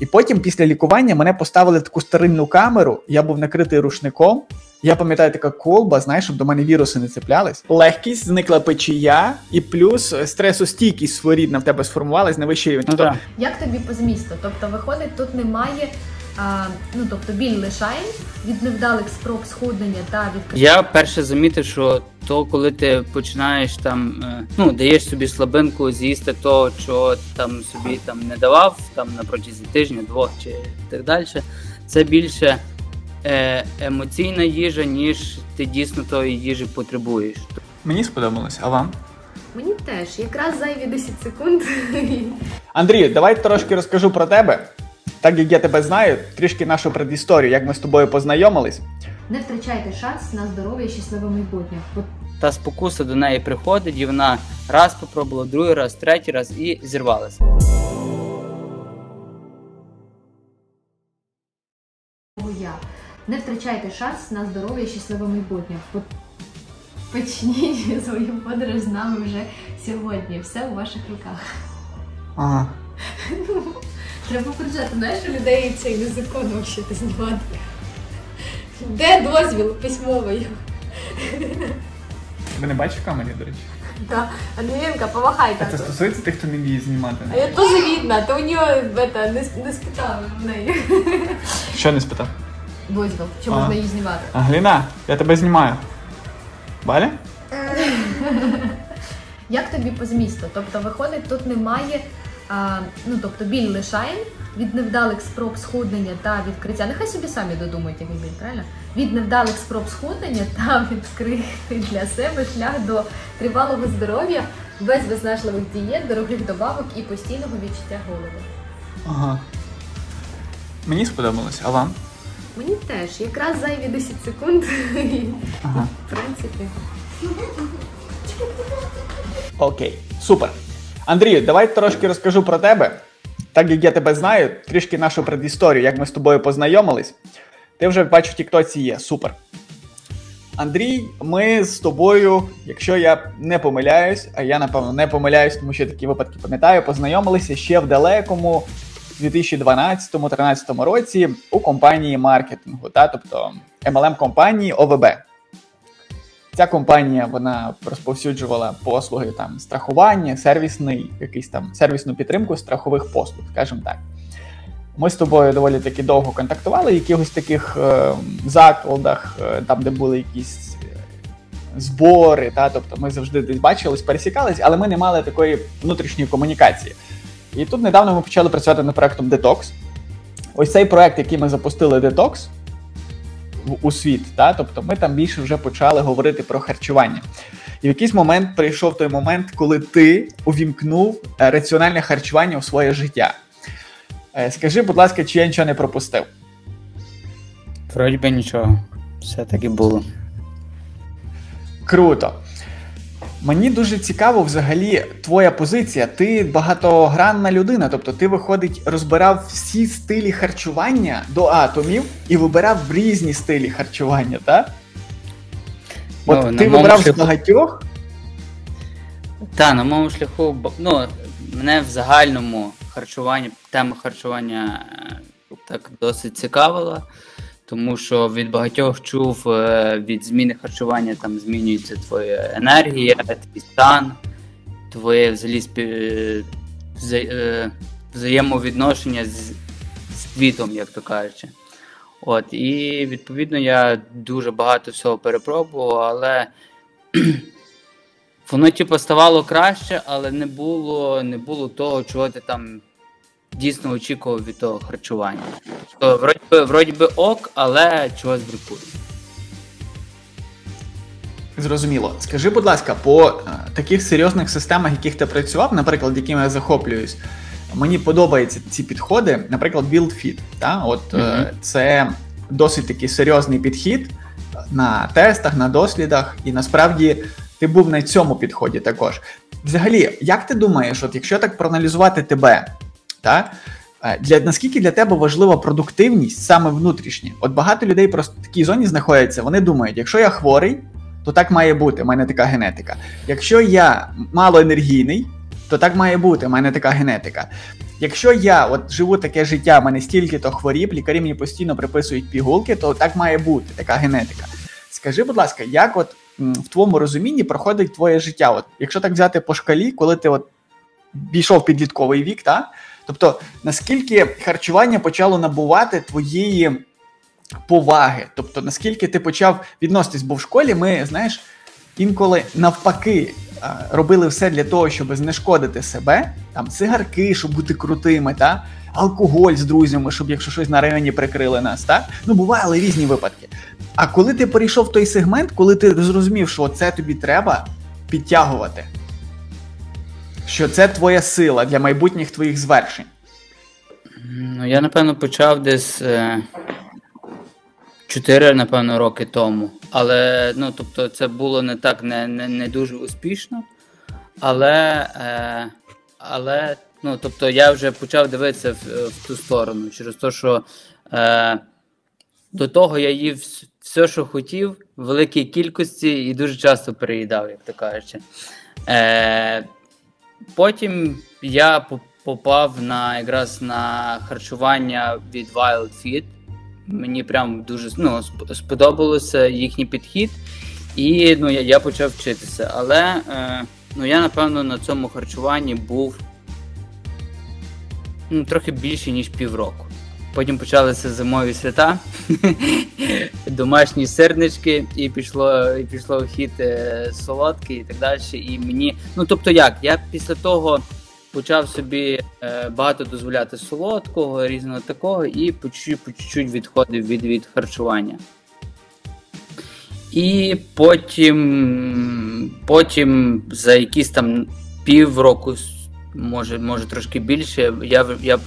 І потім після лікування мене поставили в таку стерильну камеру, я був накритий рушником. Я пам'ятаю, така колба, знаєш, щоб до мене віруси не цеплялись. Легкість, зникла печія, і плюс стресостійкість своєрідна в тебе сформувалась на вищий рівень. Тобто... Як тобі по змісту? Тобто, виходить, тут немає, тобто біль лишає від невдалих спроб схуднення та від... Я перше замітив, що то, коли ти починаєш там, даєш собі слабинку з'їсти того, чого ти там собі не давав, там на протязі тижня, двох чи так далі, це більше... емоційна їжа, ніж ти дійсно тої їжі потребуєш. Мені сподобалось, а вам? Мені теж, якраз зайві 10 секунд. Андрію, давай трошки розкажу про тебе. Так як я тебе знаю, трішки нашу предісторію, як ми з тобою познайомились. Не втрачайте шанс на здоров'я і щасливе майбутнє. Та спокуса до неї приходить, і вона раз попробувала, другий раз, третій раз і зірвалася. Не втрачайте шанс на здоров'я і щасливе майбутнє. Почніть свою подорож з нами вже сьогодні. Все у ваших руках. Ага. Треба попереджати, знаєш, у людей це незаконно вчити знімати. Де дозвіл письмовий? Тебе не бачиш в камері, до речі? Так. Андрієнка, помахай так. Це стосується тих, хто не вміє знімати? А я теж видно, то у нього не спитав в неї. Що не спитав? Дозвіл, що можна її знімати. Агліна, я тебе знімаю. Валя? Як тобі по змісту? Тобто, виходить, тут немає, біль лишає від невдалих спроб схуднення та відкриття. Нехай собі самі додумають, який біль, правильно? Від невдалих спроб схуднення та відкрити для себе шлях до тривалого здоров'я, без виснажливих дієт, дорогих добавок і постійного відчуття голоду. Ага. Мені сподобалось, а вам? Мені теж, якраз зайві 10 секунд. Ага. В принципі. Окей, супер. Андрію, давай трошки розкажу про тебе. Так як я тебе знаю, трішки нашу предісторію, як ми з тобою познайомились. Ти вже, бачу, в тіктоці є, супер. Андрій, ми з тобою, якщо я не помиляюсь, а я, напевно, не помиляюсь, тому що такі випадки пам'ятаю, познайомилися ще в далекому... у 2012-2013 році у компанії маркетингу, тобто MLM-компанії ОВБ. Ця компанія, вона розповсюджувала послуги страхування, сервісну підтримку страхових послуг, скажімо так. Ми з тобою доволі таки довго контактували в якихось таких закладах, там, де були якісь збори, тобто ми завжди десь бачились, пересікались, але ми не мали такої внутрішньої комунікації. І тут недавно ми почали працювати над проєктом Detox. Ось цей проєкт, який ми запустили, Detox, у світ, тобто ми там більше вже почали говорити про харчування. І в якийсь момент прийшов той момент, коли ти увімкнув раціональне харчування у своє життя. Скажи, будь ласка, чи я нічого не пропустив? Вроді би нічого. Все так і було. Круто. Мені дуже цікаво взагалі твоя позиція. Ти багатогранна людина, тобто ти, виходить, розбирав всі стилі харчування до атомів і вибирав різні стилі харчування, так? От ти вибрав з багатьох? Так, на моєму шляху, мене в загальному харчуванні, тема харчування так досить цікавила. Тому що від багатьох чув, від зміни харчування там змінюється твоя енергія, твій стан, твоє взаємовідношення з світом, як то кажучи. І відповідно я дуже багато всього перепробував, але воно ставало краще, але не було того, чого ти там дійсно очікував від того харчування. Вроді би ок, але чогось бракує. Зрозуміло. Скажи, будь ласка, по таких серйозних системах, яких ти працював, наприклад, якими я захоплююсь, мені подобаються ці підходи, наприклад, BuildFit. Це досить такий серйозний підхід на тестах, на дослідах, і насправді ти був на цьому підході також. Взагалі, як ти думаєш, якщо так проаналізувати тебе, наскільки для тебе важлива продуктивність саме внутрішня? От багато людей просто в такій зоні знаходяться, вони думають, якщо я хворий, то так має бути, в мене така генетика. Якщо я малоенергійний, то так має бути, в мене така генетика. Якщо я от живу таке життя, в мене стільки-то хворіб, лікарі мені постійно приписують пігулки, то так має бути, така генетика. Скажи, будь ласка, як от в твоєму розумінні проходить твоє життя? От, якщо так взяти по шкалі, коли ти от бійшов підлітковий вік, та? Тобто наскільки харчування почало набувати твоєї поваги? Тобто наскільки ти почав відноситись, бо в школі ми, знаєш, інколи навпаки робили все для того, щоб знешкодити себе, там цигарки, щоб бути крутими, та? Алкоголь з друзями, щоб якщо щось на районі прикрили нас, так? Ну, бували різні випадки. А коли ти перейшов в той сегмент, коли ти зрозумів, що це тобі треба підтягувати, що це твоя сила для майбутніх твоїх звершень? Ну, я, напевно, почав десь 4, напевно, роки тому. Але, ну, тобто, це було не так, не дуже успішно. Але ну, тобто, я вже почав дивитися в ту сторону, через те, що до того я їв все, що хотів, в великій кількості і дуже часто переїдав, як то кажучи. Потім я попав якраз на харчування від WildFit. Мені прям дуже сподобалося їхній підхід, і ну, я почав вчитися. Але ну, я, напевно, на цьому харчуванні був ну, трохи більше, ніж півроку. Потім почалися зимові свята, домашні сирнички, і пішло в хід солодкий і так далі. І мені, ну тобто як, я після того почав собі багато дозволяти солодкого, різного такого, і по чуть-чуть відходив від харчування. І потім за якісь там півроку, може трошки більше, я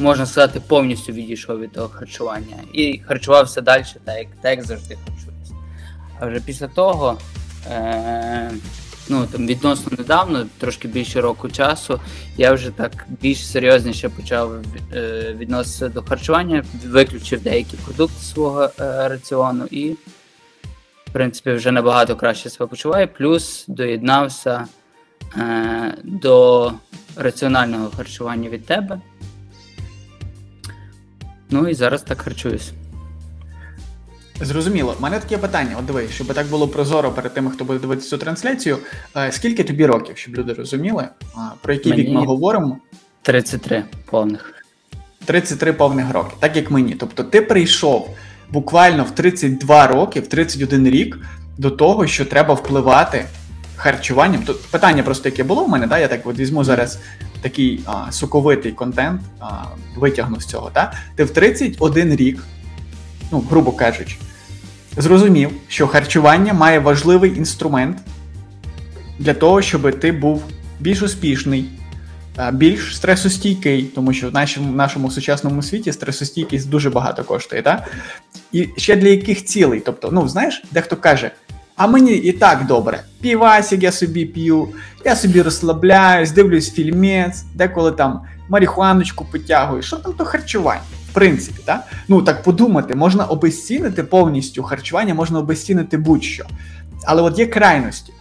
можна сказати, повністю відійшов від того харчування. І харчувався далі, так як завжди харчуюся. А вже після того, ну, там відносно недавно, трошки більше року часу, я вже так більш серйозніше почав відноситися до харчування, виключив деякі продукти свого раціону і, в принципі, вже набагато краще себе почуваю, плюс доєднався до раціонального харчування від тебе. Ну і зараз так харчуюсь. Зрозуміло. У мене таке питання, от диви, щоб так було прозоро перед тими, хто буде дивитися цю трансляцію. Скільки тобі років, щоб люди розуміли, про який вік ми говоримо? 33 повних. 33 повних роки, так як мені. Тобто ти прийшов буквально в 32 роки, в 31 рік до того, що треба впливати харчуванням. Тут питання просто, яке було в мене, да? Я так от візьму зараз такий соковитий контент, витягну з цього. Да? Ти в 31 рік, ну, грубо кажучи, зрозумів, що харчування має важливий інструмент для того, щоб ти був більш успішний, більш стресостійкий, тому що в нашому сучасному світі стресостійкість дуже багато коштує, так? І ще для яких цілей? Тобто, ну, знаєш, дехто каже, а мені і так добре, півасик я собі п'ю, я собі розслабляюсь, дивлюсь фільмець, деколи там марихуаночку потягую, що там то харчування? В принципі, так? Ну, так подумати, можна обезцінити повністю харчування, можна обезцінити будь-що. Але от є крайності.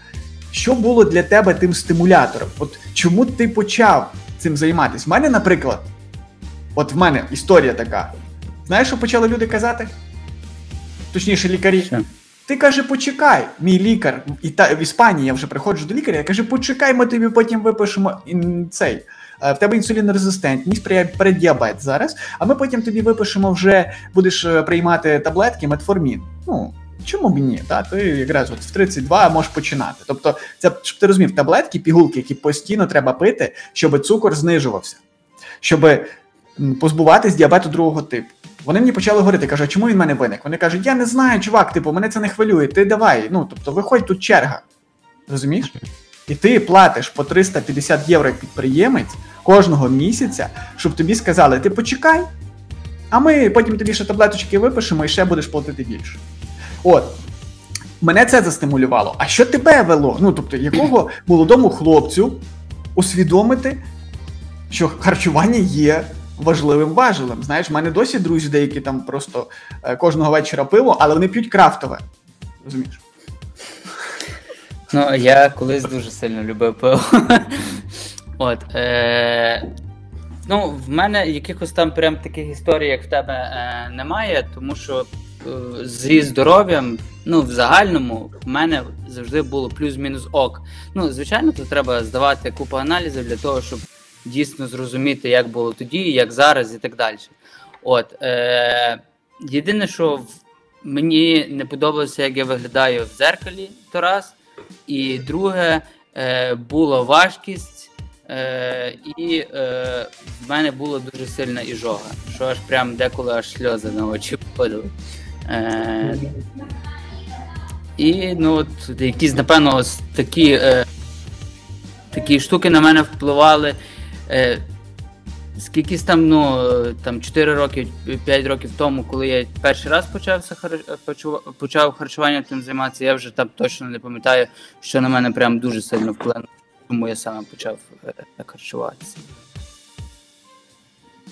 Що було для тебе тим стимулятором? От чому ти почав цим займатися? В мене, наприклад, от в мене історія така. Знаєш, що почали люди казати? Точніше, лікарі. Що? Ти, каже, почекай. Мій лікар, в Іспанії я вже приходжу до лікаря, я кажу, почекай, ми тобі потім випишемо цей... В тебе інсулінорезистентність, преддіабет зараз, а ми потім тобі випишемо вже, будеш приймати таблетки, метформін. Ну, чому б ні? Та? Ти якраз от в 32 можеш починати. Тобто, це, щоб ти розумів, таблетки, пігулки, які постійно треба пити, щоб цукор знижувався, щоб позбуватись діабету другого типу. Вони мені почали говорити, кажуть, а чому він в мене виник? Вони кажуть, я не знаю, чувак, типу, мене це не хвилює, ти давай, ну, тобто, виходь, тут черга. Розумієш? І ти платиш по 350 євро як підприємець кожного місяця, щоб тобі сказали, ти почекай, а ми потім тобі ще таблеточки випишемо і ще будеш платити більше. От, мене це застимулювало. А що тебе вело? Ну, тобто, якого молодому хлопцю усвідомити, що харчування є важливим важелем? Знаєш, в мене досі друзі деякі там просто кожного вечора пиво, але вони п'ють крафтове. Розумієш? Ну, я колись дуже сильно любив пиво. От, Ну, в мене якихось там прям таких історій, як в тебе, немає, тому що зі здоров'ям, ну, в загальному, в мене завжди було плюс-мінус ок. Ну, звичайно, тут треба здавати купу аналізів для того, щоб дійсно зрозуміти, як було тоді, як зараз і так далі. От, єдине, що мені не подобалося, як я виглядаю в дзеркалі, то раз. І друге, була важкість, і в мене була дуже сильна іжога, що аж прям деколи аж сльози на очі впадали. І, ну, от, якісь, напевно, ось такі, такі штуки на мене впливали. Скількись там, ну, там 4 роки, 5 років тому, коли я перший раз почав харчуванням тим займатися, я вже там точно не пам'ятаю, що на мене прям дуже сильно вплинуло, тому я саме почав так харчуватися.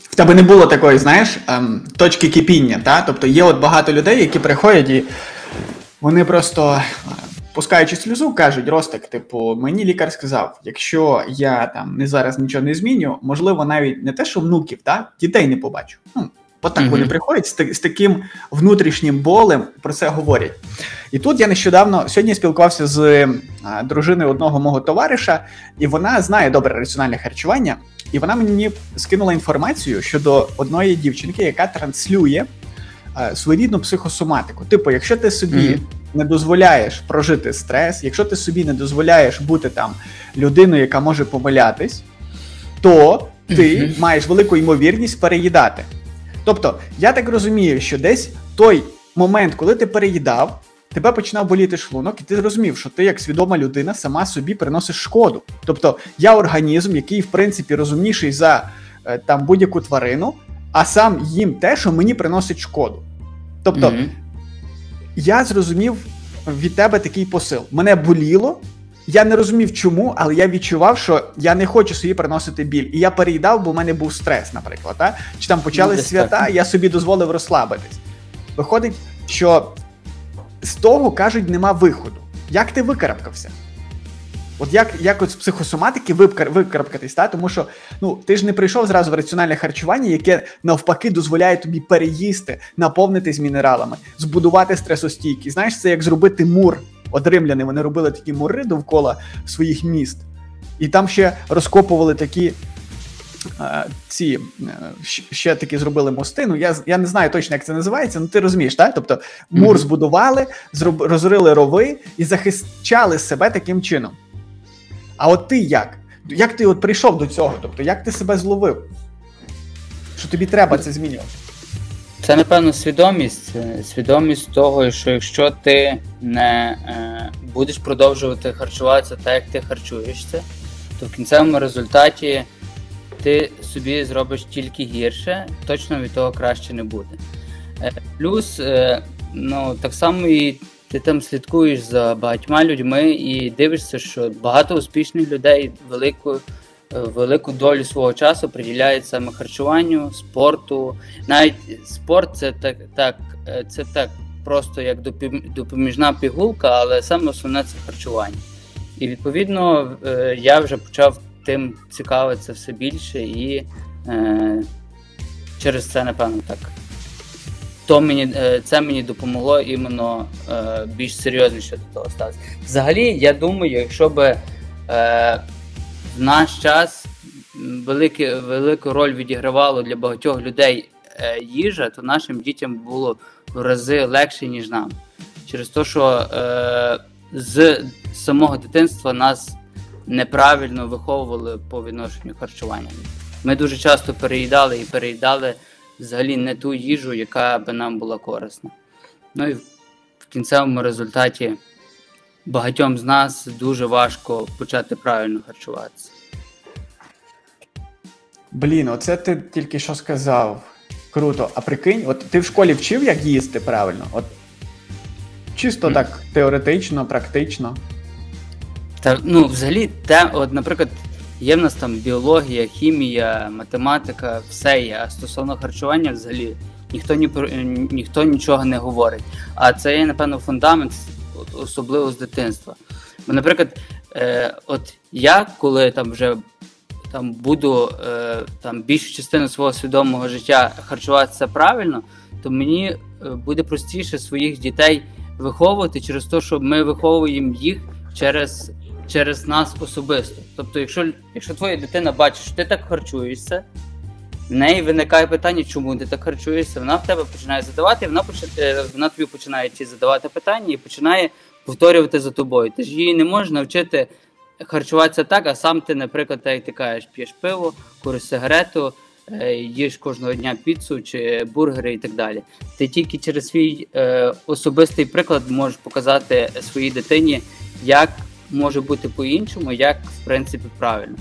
В тебе не було такої, знаєш, точки кипіння, та? Тобто є от багато людей, які приходять і вони просто, пускаючи сльозу, кажуть: Ростик, типу, мені лікар сказав, якщо я там не зараз нічого не зміню, можливо, навіть не те, що внуків, та дітей не побачу. Ну, от так вони приходять з таким внутрішнім болем, про це говорять. І тут я нещодавно, сьогодні спілкувався з дружиною одного мого товариша, і вона знає добре раціональне харчування, і вона мені скинула інформацію щодо одної дівчинки, яка транслює своєрідну психосоматику. Типу, якщо ти собі не дозволяєш прожити стрес, якщо ти собі не дозволяєш бути там людиною, яка може помилятись, то ти маєш велику ймовірність переїдати. Тобто, я так розумію, що десь той момент, коли ти переїдав, тебе починав боліти шлунок, і ти зрозумів, що ти як свідома людина сама собі приносиш шкоду. Тобто, я організм, який, в принципі, розумніший за там будь-яку тварину, а сам їм те, що мені приносить шкоду. Тобто, я зрозумів від тебе такий посил. Мене боліло, я не розумів чому, але я відчував, що я не хочу собі приносити біль. І я переїдав, бо в мене був стрес, наприклад. Та? Чи там почались свята, я собі дозволив розслабитись. Виходить, що з того, кажуть, нема виходу. Як ти викарабкався? От як от з психосоматики викарабкатись, та? Тому що, ну, ти ж не прийшов зразу в раціональне харчування, яке навпаки дозволяє тобі переїсти, наповнитись мінералами, збудувати стресостійкість. Знаєш, це як зробити мур. От римляни, вони робили такі мури довкола своїх міст. І там ще розкопували такі, ще такі зробили мости. Ну, я не знаю точно, як це називається, але ти розумієш, так? Тобто мур збудували, розрили рови і захищали себе таким чином. А от ти як? Як ти от прийшов до цього? Тобто, як ти себе зловив? Що тобі треба це змінювати? Це, напевно, свідомість. Свідомість того, що якщо ти не будеш продовжувати харчуватися так, як ти харчуєшся, то в кінцевому результаті ти собі зробиш тільки гірше, точно від того краще не буде. Плюс, ну, так само і ти там слідкуєш за багатьма людьми і дивишся, що багато успішних людей велику долю свого часу приділяють саме харчуванню, спорту. Навіть спорт це так просто як допоміжна пігулка, але саме основне це харчування. І відповідно я вже почав тим цікавитися все більше і через це, напевно, так. Це мені допомогло іменно більш серйозніше до того ставитися. Взагалі, я думаю, якщо б в наш час велику роль відігравало для багатьох людей їжа, то нашим дітям було в рази легше, ніж нам. Через те, що з самого дитинства нас неправильно виховували по відношенню харчування. Ми дуже часто переїдали взагалі не ту їжу, яка би нам була корисна. Ну і в кінцевому результаті багатьом з нас дуже важко почати правильно харчуватися. Блін, оце ти тільки що сказав. Круто. А прикинь, от ти в школі вчив, як їсти правильно? От чисто так теоретично, практично. Та, ну, взагалі, от, наприклад, є в нас там біологія, хімія, математика, все є. А стосовно харчування взагалі ніхто нічого не говорить. А це є, напевно, фундамент, особливо з дитинства. Бо, наприклад, от я, коли там вже там буду там більшу частину свого свідомого життя харчуватися правильно, то мені буде простіше своїх дітей виховувати через те, що ми виховуємо їх через нас особисто. Тобто, якщо твоя дитина бачить, що ти так харчуєшся, в неї виникає питання, чому ти так харчуєшся, вона в тебе починає задавати, вона тобі починає задавати питання і починає повторювати за тобою. Ти ж її не можеш навчити харчуватися так, а сам ти, наприклад, як ти кажеш, п'єш пиво, куриш сигарету, їш кожного дня піцу чи бургери і так далі. Ти тільки через свій особистий приклад можеш показати своїй дитині, як може бути по-іншому, як, в принципі, правильно.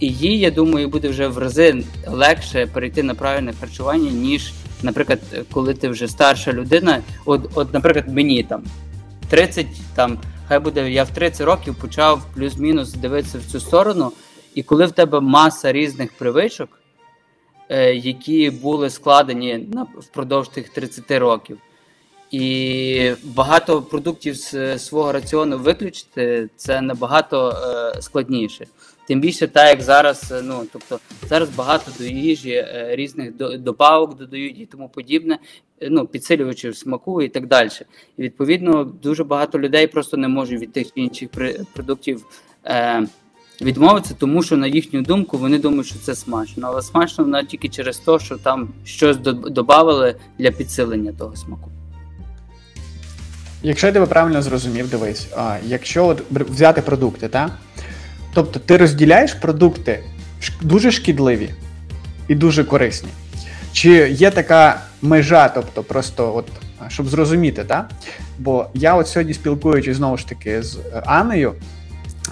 І їй, я думаю, буде вже в рази легше перейти на правильне харчування, ніж, наприклад, коли ти вже старша людина. От наприклад, мені там 30, там, хай буде, я в 30 років почав плюс-мінус дивитися в цю сторону, і коли в тебе маса різних привичок, які були складені впродовж тих 30 років, і багато продуктів з свого раціону виключити, це набагато складніше. Тим більше так, як зараз, ну, тобто, зараз багато до їжі різних добавок додають і тому подібне, ну, підсилювачів смаку і так далі. І, відповідно, дуже багато людей просто не можуть від тих чи інших продуктів відмовитися, тому що, на їхню думку, вони думають, що це смачно. Але смачно вона тільки через те, що там щось додавали для підсилення того смаку. Якщо я тебе правильно зрозумів, дивись, якщо от взяти продукти, та? Тобто ти розділяєш продукти дуже шкідливі і дуже корисні. Чи є така межа, тобто просто от, щоб зрозуміти, та? Бо я от сьогодні спілкуючись знову ж таки з Анною,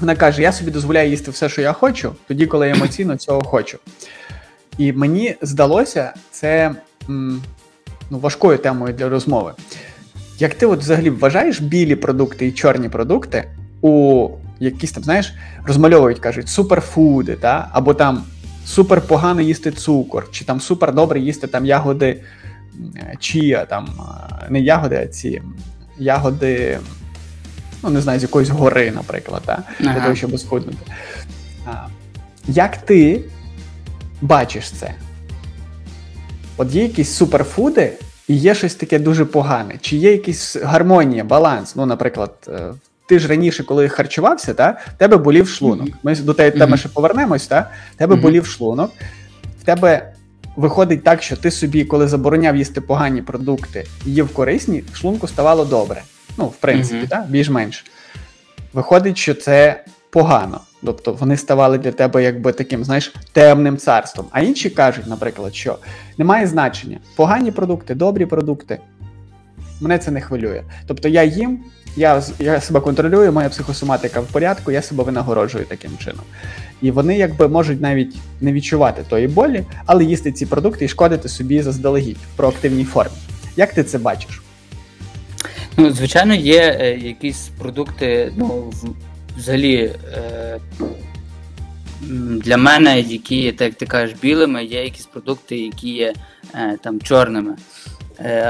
вона каже, я собі дозволяю їсти все, що я хочу, тоді, коли я емоційно цього хочу. І мені здалося, це важкою темою для розмови. Як ти от взагалі вважаєш білі продукти і чорні продукти у якісь там, знаєш, розмальовують, кажуть, суперфуди, та? Або там супер погано їсти цукор, чи там супер добре їсти там ягоди чія, там, не ягоди, а ці ягоди, ну не знаю, з якоїсь гори, наприклад, та? Ага. Для того, щоб схуднути. Як ти бачиш це? От є якісь суперфуди, і є щось таке дуже погане. Чи є якась гармонія, баланс? Ну, наприклад, ти ж раніше, коли харчувався, та, в тебе болів шлунок. Ми до тієї теми ще повернемось, та? В тебе болів шлунок. В тебе виходить так, що ти собі, коли забороняв їсти погані продукти, їв корисні, шлунку ставало добре. Ну, в принципі, та? Більш-менш. Виходить, що це погано. Тобто вони ставали для тебе якби таким, знаєш, темним царством. А інші кажуть, наприклад, що немає значення. Погані продукти, добрі продукти. Мене це не хвилює. Тобто я їм, я себе контролюю, моя психосоматика в порядку, я себе винагороджую таким чином. І вони якби можуть навіть не відчувати тої болі, але їсти ці продукти і шкодити собі заздалегідь в проактивній формі. Як ти це бачиш? Ну, звичайно, є якісь продукти, ну, взагалі, для мене, які є, так як ти кажеш, білими, є якісь продукти, які є там чорними.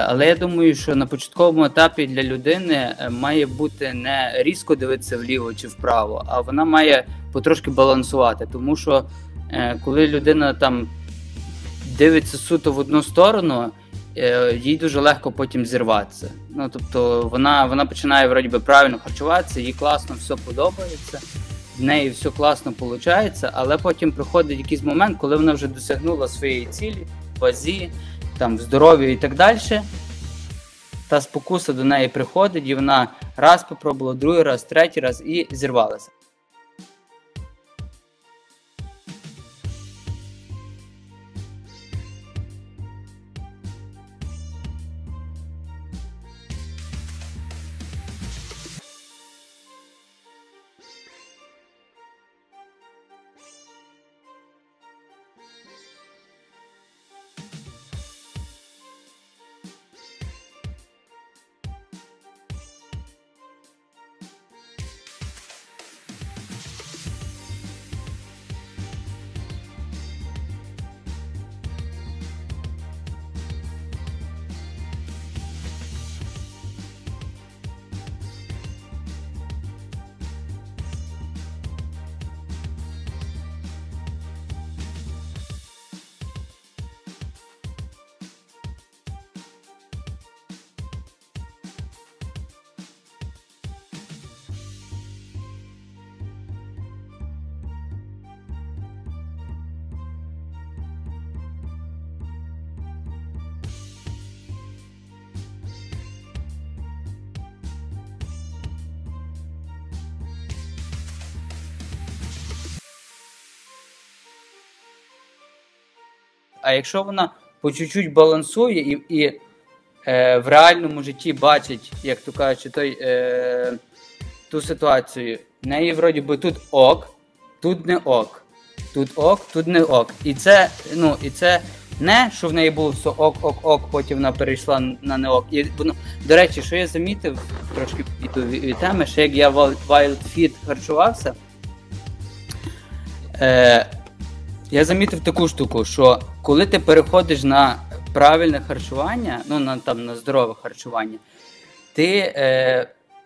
Але я думаю, що на початковому етапі для людини має бути не різко дивитися вліво чи вправо, а вона має потрошки балансувати. Тому що коли людина там дивиться суто в одну сторону, їй дуже легко потім зірватися. Ну, тобто вона починає, вроді би, правильно харчуватися, їй класно все подобається, в неї все класно виходить, але потім приходить якийсь момент, коли вона вже досягнула своєї цілі, вазі, там, здоров'я і так далі, та спокуса до неї приходить, і вона раз попробувала, другий раз, третій раз і зірвалася. а якщо вона по чуть-чуть балансує і в реальному житті бачить, як то кажучи, ту ситуацію, в неї вроді би тут ок, тут не ок, тут ок, тут не ок. І це не, що в неї було все ок-ок-ок, потім вона перейшла на не ок. До речі, що я замітив, трошки піду від теми, що як я в WildFit харчувався, я замітив таку штуку, що коли ти переходиш на правильне харчування, на здорове харчування, ти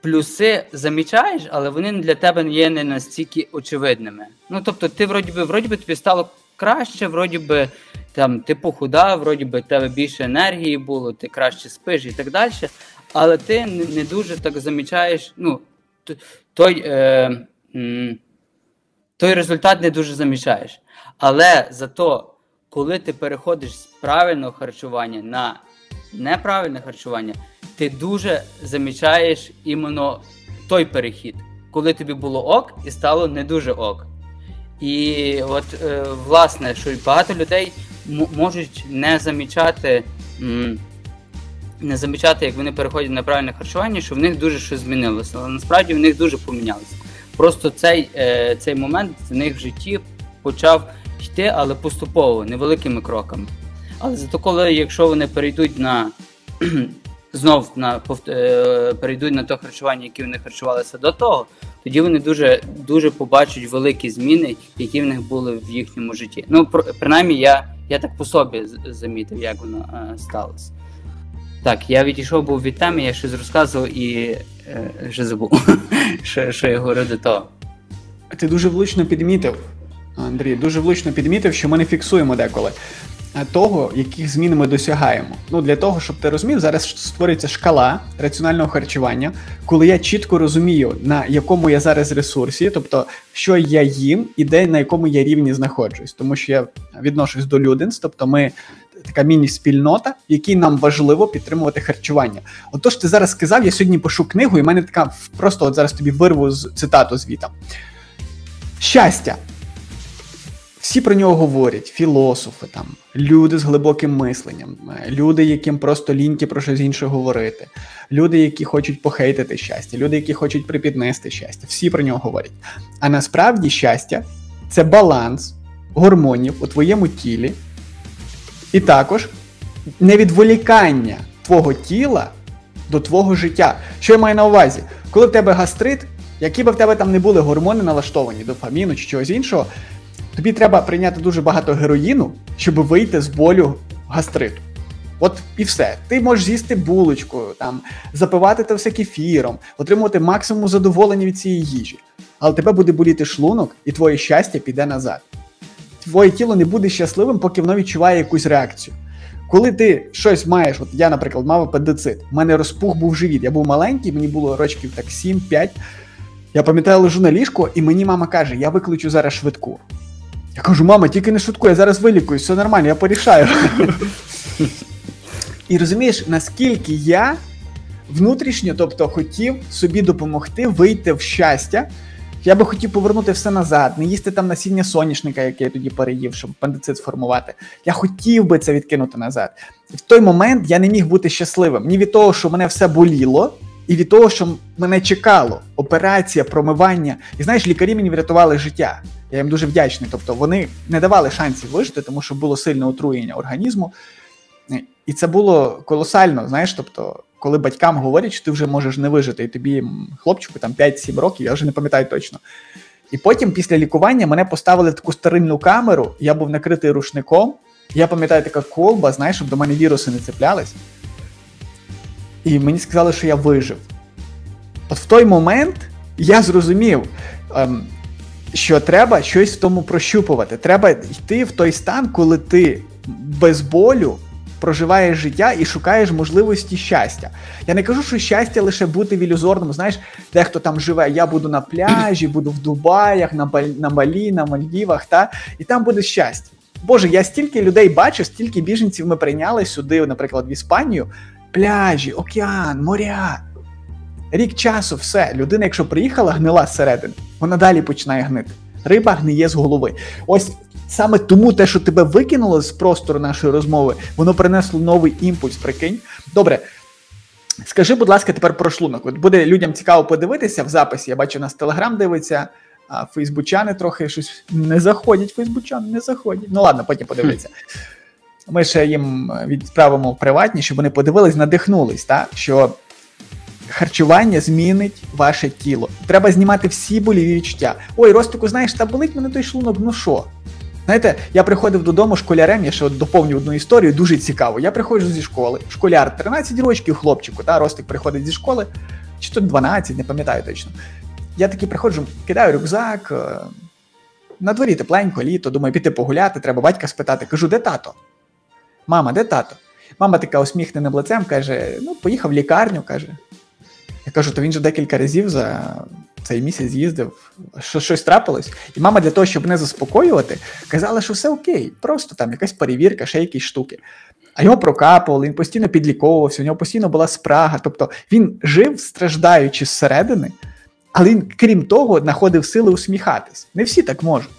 плюси замічаєш, але вони для тебе є не настільки очевидними. Тобто ти вроді би тобі стало краще, ти похудав, в тебе більше енергії було, ти краще спиш і так далі, але ти не дуже так замічаєш, той результат не дуже замічаєш. Але зато, коли ти переходиш з правильного харчування на неправильне харчування, ти дуже замічаєш іменно той перехід, коли тобі було ок і стало не дуже ок. І от, власне, що багато людей можуть не замічати, як вони переходять на правильне харчування, що в них дуже щось змінилося, але насправді в них дуже помінялося. Просто цей момент в них в житті почав йти, але поступово, невеликими кроками. Але зато коли, якщо вони перейдуть на те харчування, яке вони харчувалися до того, тоді вони дуже, дуже побачать великі зміни, які в них були в їхньому житті. Принаймні, я так по собі замітив, як воно сталося. Так, я відійшов був від теми, я щось розказував і вже забув, що я говорю до того. Ти дуже влучно підмітив, Андрій, що ми не фіксуємо деколи того, яких змін ми досягаємо. Для того, щоб ти розумів, зараз створюється шкала раціонального харчування, коли я чітко розумію, на якому я зараз ресурсі, тобто, що я їм і де, на якому я рівні знаходжусь. Тому що я відношусь до Людинс, тобто ми така міні-спільнота, в якій нам важливо підтримувати харчування. Отож, ти зараз сказав, я сьогодні пишу книгу, і в мене така, просто от зараз тобі вирву цитату звідти. Щастя. Всі про нього говорять, філософи, люди з глибоким мисленням, люди, яким просто ліньки про щось інше говорити, люди, які хочуть похейтити щастя, люди, які хочуть припіднести щастя, всі про нього говорять. А насправді щастя – це баланс гормонів у твоєму тілі і також невідволікання твого тіла до твого життя. Що я маю на увазі? Коли в тебе гастрит, які б в тебе там не були гормони налаштовані, дофаміну чи чогось іншого, тобі треба прийняти дуже багато героїну, щоб вийти з болю гастриту. От і все. Ти можеш з'їсти булочку, запивати це все кефіром, отримувати максимум задоволення від цієї їжі. Але тебе буде боліти шлунок, і твоє щастя піде назад. Твоє тіло не буде щасливим, поки воно відчуває якусь реакцію. Коли ти щось маєш, от я, наприклад, мав апендицит, в мене розпух був живіт, я був маленький, мені було рочків 7-5, я пам'ятаю, лежу на ліжку, і мені мама каже, я викличу зараз швидку. Я кажу, мама, тільки не швидко, я зараз вилікуюсь, все нормально, я порішаю. І розумієш, наскільки я внутрішньо, хотів собі допомогти вийти в щастя, я би хотів повернути все назад, не їсти насіння соняшника, яке я тоді переїв, щоб апендицит сформувати. Я хотів би це відкинути назад. І в той момент я не міг бути щасливим. Ні від того, що мене все боліло, і від того, що мене чекало. Операція, промивання. І знаєш, лікарі мені врятували життя. Я їм дуже вдячний. Тобто вони не давали шансів вижити, тому що було сильне отруєння організму. І це було колосально, знаєш, тобто, коли батькам говорять, що ти вже можеш не вижити, і тобі, хлопчику, 5-7 років, я вже не пам'ятаю точно. І потім, після лікування, мене поставили в таку стерильну камеру, я був накритий рушником, я пам'ятаю, така колба, знаєш, щоб до мене віруси не цеплялись. І мені сказали, що я вижив. От в той момент я зрозумів, що треба щось в тому прощупувати. Треба йти в той стан, коли ти без болю проживаєш життя і шукаєш можливості щастя. Я не кажу, що щастя лише бути в ілюзорному. Знаєш, дехто там живе, я буду на пляжі, буду в Дубаях, на Балі, на Мальдівах, і там буде щастя. Боже, я стільки людей бачу, стільки біженців ми прийняли сюди, наприклад, в Іспанію. Пляжі, океан, моря. Рік часу, все. Людина, якщо приїхала, гнила зсередини. Вона далі починає гнити. Риба гниє з голови. Ось Саме тому те, що тебе викинуло з простору нашої розмови, воно принесло новий імпульс, прикинь. Добре, скажи, будь ласка, тепер про шлунок. От буде людям цікаво подивитися в записі. Я бачу, нас Телеграм дивиться, а фейсбучани трохи щось не заходять. Фейсбучани не заходять. Ну ладно, потім подивляться. Ми ще їм відправимо в приватні, щоб вони подивились, надихнулись, та? Що харчування змінить ваше тіло. Треба знімати всі боліві відчуття. Ой, Ростику, знаєш, та болить мене той шлунок, ну що? Знаєте, я приходив додому школярем, я ще доповню одну історію, дуже цікаво. Я приходжу зі школи, школяр, 13 років хлопчику, та? Ростик приходить зі школи, чи то 12, не пам'ятаю точно. Я такий приходжу, кидаю рюкзак, на дворі тепленько, літо, думаю, піти погуляти, треба батька спитати. Кажу, де тато? Мама, де тато? Мама така усміхненим лицем, каже, ну, поїхав в лікарню, каже. Я кажу, то він же декілька разів за цей місяць їздив, що щось трапилось. І мама для того, щоб не заспокоювати, казала, що все окей, просто там якась перевірка, ще якісь штуки. А його прокапували, він постійно підліковувався, у нього постійно була спрага. Тобто він жив, страждаючи зсередини, але він, крім того, знаходив сили усміхатись. Не всі так можуть.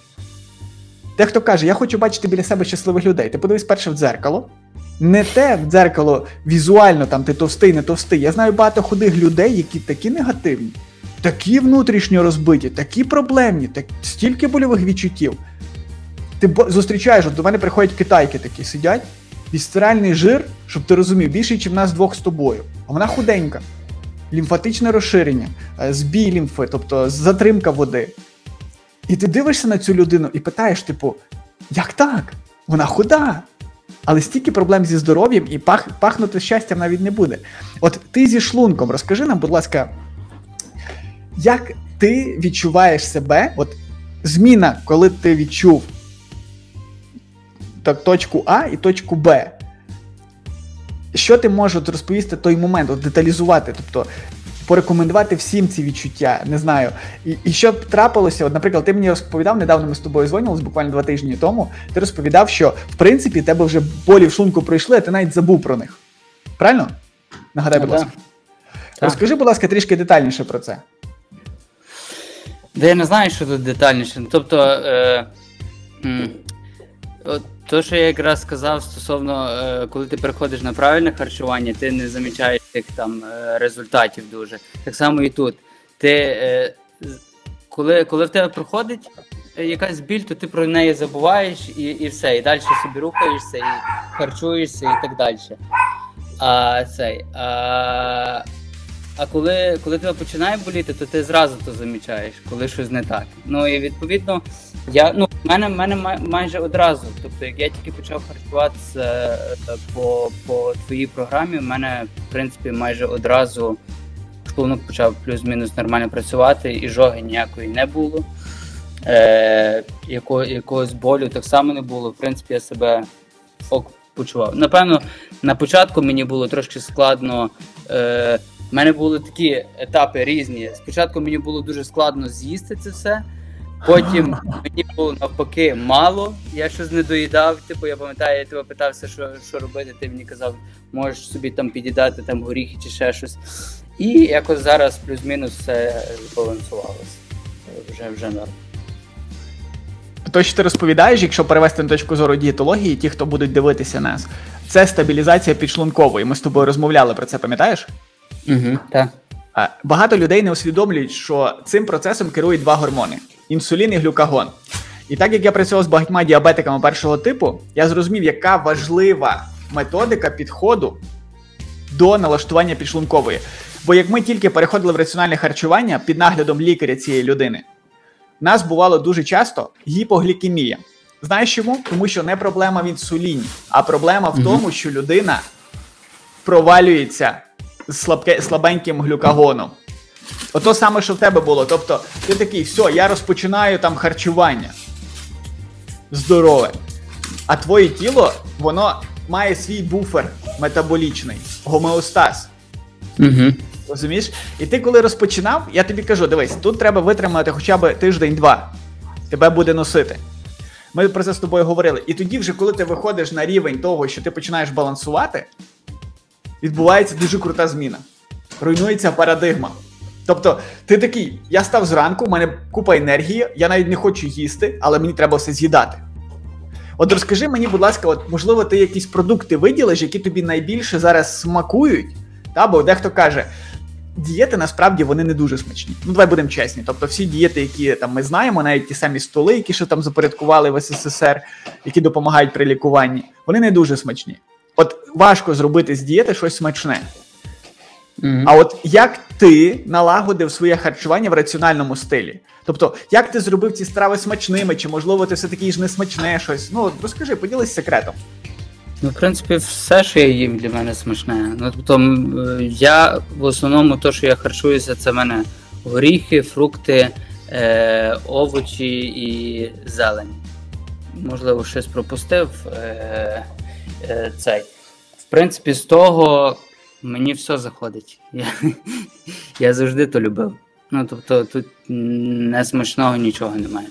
Дехто каже, я хочу бачити біля себе щасливих людей. Ти подивись перше в дзеркало. Не те в дзеркало візуально, там ти товстий, не товстий. Я знаю багато худих людей, які такі негативні, такі внутрішньо розбиті, такі проблемні, стільки больових відчуттів. Ти зустрічаєш, от до мене приходять китайки такі, сидять, вісцеральний жир, щоб ти розумів, більший, ніж в нас двох з тобою. А вона худенька, лімфатичне розширення, збій лімфи, тобто затримка води. І ти дивишся на цю людину і питаєш, типу, як так? Вона худа. Але стільки проблем зі здоров'ям і пахнути щастям навіть не буде. От ти зі шлунком, розкажи нам, будь ласка, як ти відчуваєш себе, от зміна, коли ти відчув точку А і точку Б, що ти можеш розповісти той момент, от деталізувати, тобто порекомендувати всім ці відчуття, не знаю. І що б трапилося, от, наприклад, ти мені розповідав, недавно ми з тобою дзвонились, буквально 2 тижні тому, ти розповідав, що, в принципі, тебе вже болі в шлунку пройшли, а ти навіть забув про них. Правильно? Нагадай, будь ласка. Так. Розкажи, будь ласка, трішки детальніше про це. Да я не знаю, що тут детальніше. Тобто, то, що я якраз сказав стосовно, коли ти переходиш на правильне харчування, ти не замічаєш тих там результатів дуже. Так само і тут. Ти, коли в тебе проходить якась біль, то ти про неї забуваєш і все, і далі собі рухаєшся, і харчуєшся, і так далі. А коли тебе починає боліти, то ти зразу то замічаєш, коли щось не так. Ну і відповідно, в мене майже одразу, тобто як я тільки почав харчуватися по твоїй програмі, в мене, в принципі, майже одразу шлунок почав плюс-мінус нормально працювати, і жоги ніякої не було, якогось болю так само не було, в принципі, я себе ок почував. Напевно, на початку мені було трошки складно. У мене були такі етапи різні. Спочатку мені було дуже складно з'їсти це все, потім мені було навпаки мало, я щось не доїдав, типу, я пам'ятаю, я тебе питався, що робити, ти мені казав, можеш собі там під'їдати там горіхи чи ще щось. І якось зараз плюс-мінус все збалансувалося, вже норм. То, що ти розповідаєш, якщо перевести на точку зору дієтології, ті, хто будуть дивитися нас, це стабілізація підшлункової, ми з тобою розмовляли про це, пам'ятаєш? Угу, так. Багато людей не усвідомлюють, що цим процесом керують 2 гормони – інсулін і глюкагон. І так як я працював з багатьма діабетиками 1-го типу, я зрозумів, яка важлива методика підходу до налаштування підшлункової. Бо як ми тільки переходили в раціональне харчування під наглядом лікаря цієї людини, в нас бувало дуже часто гіпоглікемія. Знаєш чому? Тому що не проблема в інсуліні, а проблема в тому, що людина провалюється з слабеньким глюкагоном. Ото саме, що в тебе було. Тобто, ти такий, все, я розпочинаю там харчування. Здорове. А твоє тіло, воно має свій буфер метаболічний, гомеостаз. Угу. Розумієш? І ти коли розпочинав, я тобі кажу, дивись, тут треба витримати хоча б 1-2 тижні. Тебе буде носити. Ми про це з тобою говорили. І тоді вже, коли ти виходиш на рівень того, що ти починаєш балансувати, відбувається дуже крута зміна. Руйнується парадигма. Тобто, ти такий, я став зранку, в мене купа енергії, я навіть не хочу їсти, але мені треба все з'їдати. От розкажи мені, будь ласка, от можливо, ти якісь продукти виділиш, які тобі найбільше зараз смакують, та? Бо дехто каже, дієти насправді вони не дуже смачні. Ну, давай будемо чесні. Тобто всі дієти, які там ми знаємо, навіть ті самі столи, які що там запорядкували в СССР, які допомагають при лікуванні, вони не дуже смачні. От важко зробити з дієти щось смачне. А от як ти налагодив своє харчування в раціональному стилі? Тобто, як ти зробив ці страви смачними, чи, можливо, ти все-таки їж не смачне щось? Ну, от розкажи, поділись секретом. Ну, в принципі, все, що я їм, для мене смачне. Ну, тобто, я в основному те, що я харчуюся, це в мене горіхи, фрукти, овочі і зелень. Можливо, щось пропустив цей. В принципі, з того... Мені все заходить. Я завжди то любив. Ну, тобто, тут несмачного нічого немає.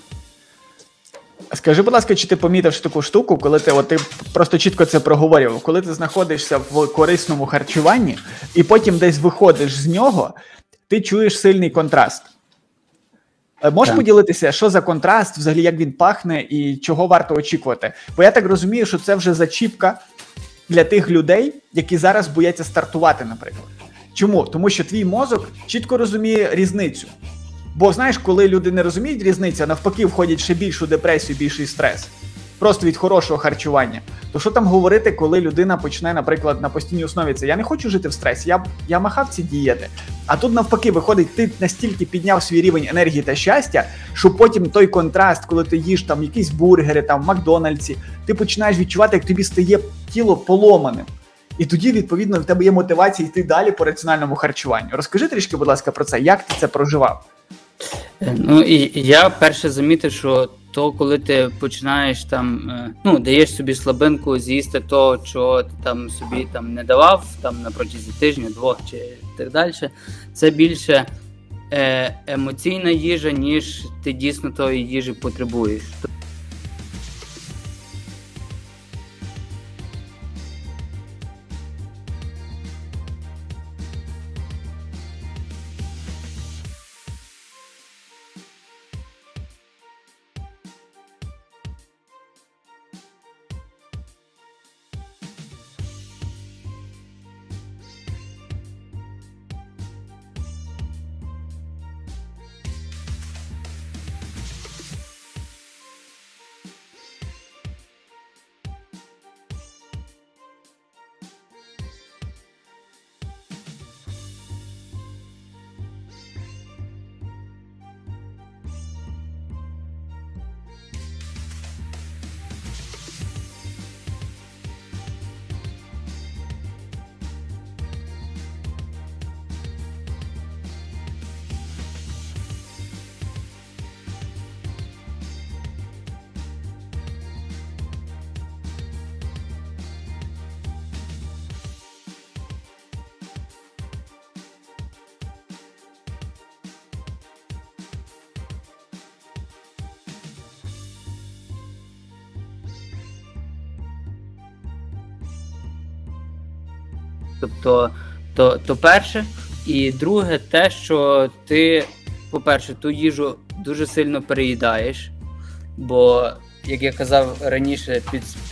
Скажи, будь ласка, чи ти помітив таку штуку, коли ти, от ти просто чітко це проговорював, коли ти знаходишся в корисному харчуванні і потім десь виходиш з нього, ти чуєш сильний контраст. Можеш поділитися, що за контраст, взагалі, як він пахне і чого варто очікувати? Бо я так розумію, що це вже зачіпка для тих людей, які зараз бояться стартувати, наприклад. Чому? Тому що твій мозок чітко розуміє різницю. Бо, знаєш, коли люди не розуміють різницю, а навпаки входять ще більшу депресію, більший стрес. Просто від хорошого харчування. То що там говорити, коли людина почне, наприклад, на постійній основі це, я не хочу жити в стресі, я махав ці дієти. А тут навпаки виходить, ти настільки підняв свій рівень енергії та щастя, що потім той контраст, коли ти їш там якісь бургери, там Макдональдсі, ти починаєш відчувати, як тобі стає тіло поломаним. І тоді, відповідно, в тебе є мотивація йти далі по раціональному харчуванню. Розкажи трішки, будь ласка, про це, як ти це проживав? Ну, і я перше замітив, що то, коли ти починаєш там, ну, даєш собі слабинку з'їсти того, чого ти там собі там не давав, там на протязі тижня, двох чи так далі, це більше емоційна їжа, ніж ти дійсно тої їжі потребуєш. Тобто, то перше. І друге те, що ти, по-перше, ту їжу дуже сильно переїдаєш, бо, як я казав раніше,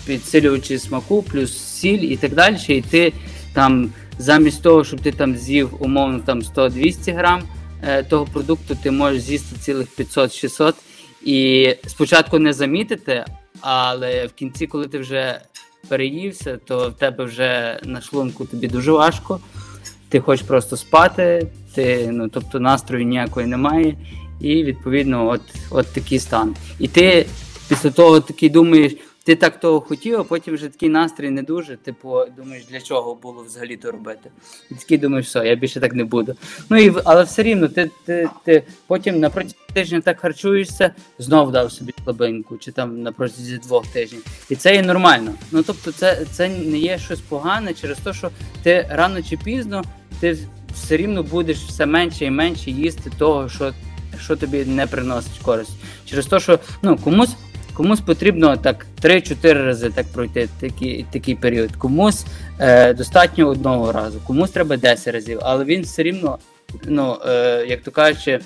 підсилювачі смаку, плюс сіль і так далі, і ти там замість того, щоб ти там з'їв, умовно, там 100-200 грам того продукту, ти можеш з'їсти цілих 500-600 і спочатку не замітити, але в кінці, коли ти вже переївся, то в тебе вже на шлунку тобі дуже важко, ти хочеш просто спати, ти, ну, тобто настрою ніякої немає, і відповідно от такий стан. І ти після того такий думаєш, ти так того хотів, а потім вже такий настрій не дуже, типу думаєш, для чого було взагалі то робити. І такий думаєш, все, я більше так не буду. Ну, і, але все рівно, ти потім на протязі тижня так харчуєшся, знов дав собі слабинку, чи там на протязі 2 тижнів. І це є нормально. Ну, тобто це не є щось погане через те, що ти рано чи пізно, ти все рівно будеш все менше і менше їсти того, що тобі не приносить користь. Через те, що, ну, комусь потрібно так 3-4 рази так пройти такий період, комусь достатньо одного разу, комусь треба 10 разів, але він все рівно, ну, як то кажучи,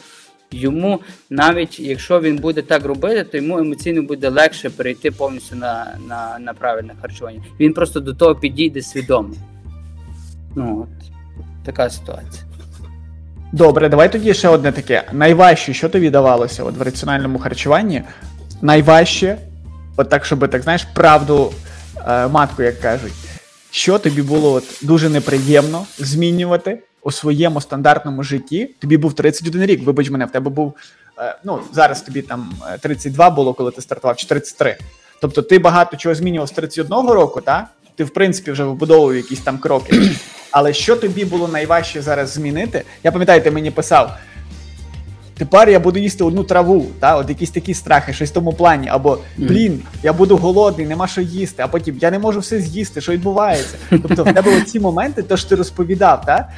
йому навіть якщо він буде так робити, то йому емоційно буде легше перейти повністю на правильне харчування. Він просто до того підійде свідомо. Ну, от, така ситуація. Добре, давай тоді ще одне таке. Найважче, що тобі давалося от в раціональному харчуванні? Найважче, от так, щоб, так знаєш, правду матку, як кажуть. Що тобі було от дуже неприємно змінювати у своєму стандартному житті? Тобі був 31 рік, вибач мене, в тебе був, ну, зараз тобі там 32 було, коли ти стартував, чи 33. Тобто ти багато чого змінював з 31 року, так? Ти, в принципі, вже вибудовував якісь там кроки. Але що тобі було найважче зараз змінити? Я пам'ятаю, ти мені писав, тепер я буду їсти одну траву, та? От якісь такі страхи, щось в тому плані, або, блін, я буду голодний, нема що їсти, а потім, я не можу все з'їсти, що відбувається. Тобто в тебе оці моменти, то що ти розповідав, та?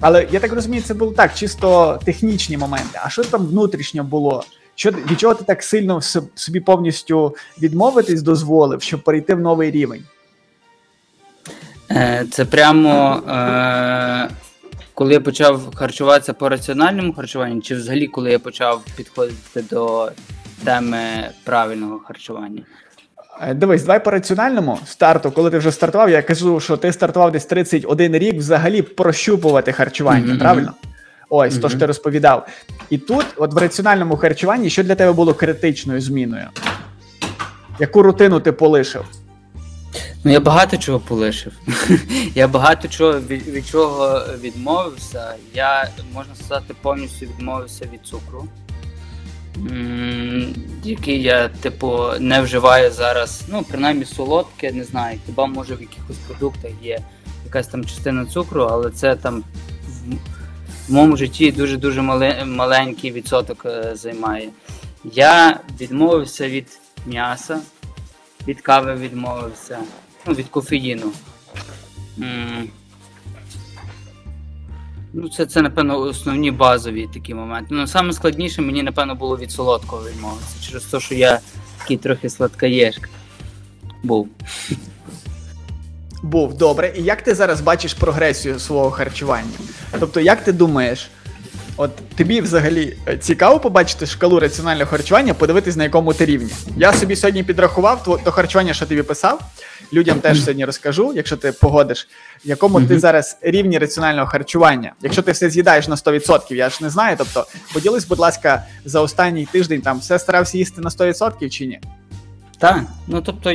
Але я так розумію, це було так, чисто технічні моменти, а що там внутрішньо було? Що, від чого ти так сильно собі повністю відмовитись дозволив, щоб перейти в новий рівень? Це прямо, коли я почав харчуватися по раціональному харчуванню, чи взагалі коли я почав підходити до теми правильного харчування? Дивись, давай по раціональному старту, коли ти вже стартував, я кажу, що ти стартував десь 31 рік взагалі прощупувати харчування, правильно? Ось, то ж ти розповідав. І тут, от в раціональному харчуванні, що для тебе було критичною зміною? Яку рутину ти полишив? Ну, я багато чого полишив. Я багато чого від чого відмовився. Я, можна сказати, повністю відмовився від цукру, який я, типу, не вживаю зараз. Ну, принаймні солодке, не знаю, хіба може в якихось продуктах є якась там частина цукру, але це там в моєму житті дуже-дуже маленький відсоток займає. Я відмовився від м'яса, від кави відмовився, ну, від кофеїну. Ну, це, напевно, основні базові такі моменти. Ну, саме складніше мені, напевно, було від солодкого відмовитися, через те, що я такий трохи сладкоєшка був. Був, добре. І як ти зараз бачиш прогресію свого харчування? Тобто, як ти думаєш, от тобі взагалі цікаво побачити шкалу раціонального харчування, подивитись, на якому ти рівні. Я собі сьогодні підрахував то харчування, що тобі писав. Людям теж сьогодні розкажу, якщо ти погодиш, в якому ти зараз рівні раціонального харчування. Якщо ти все з'їдаєш на 100%, я ж не знаю. Тобто, поділись, будь ласка, за останній тиждень там все старався їсти на 100% чи ні? Так. Ну, тобто,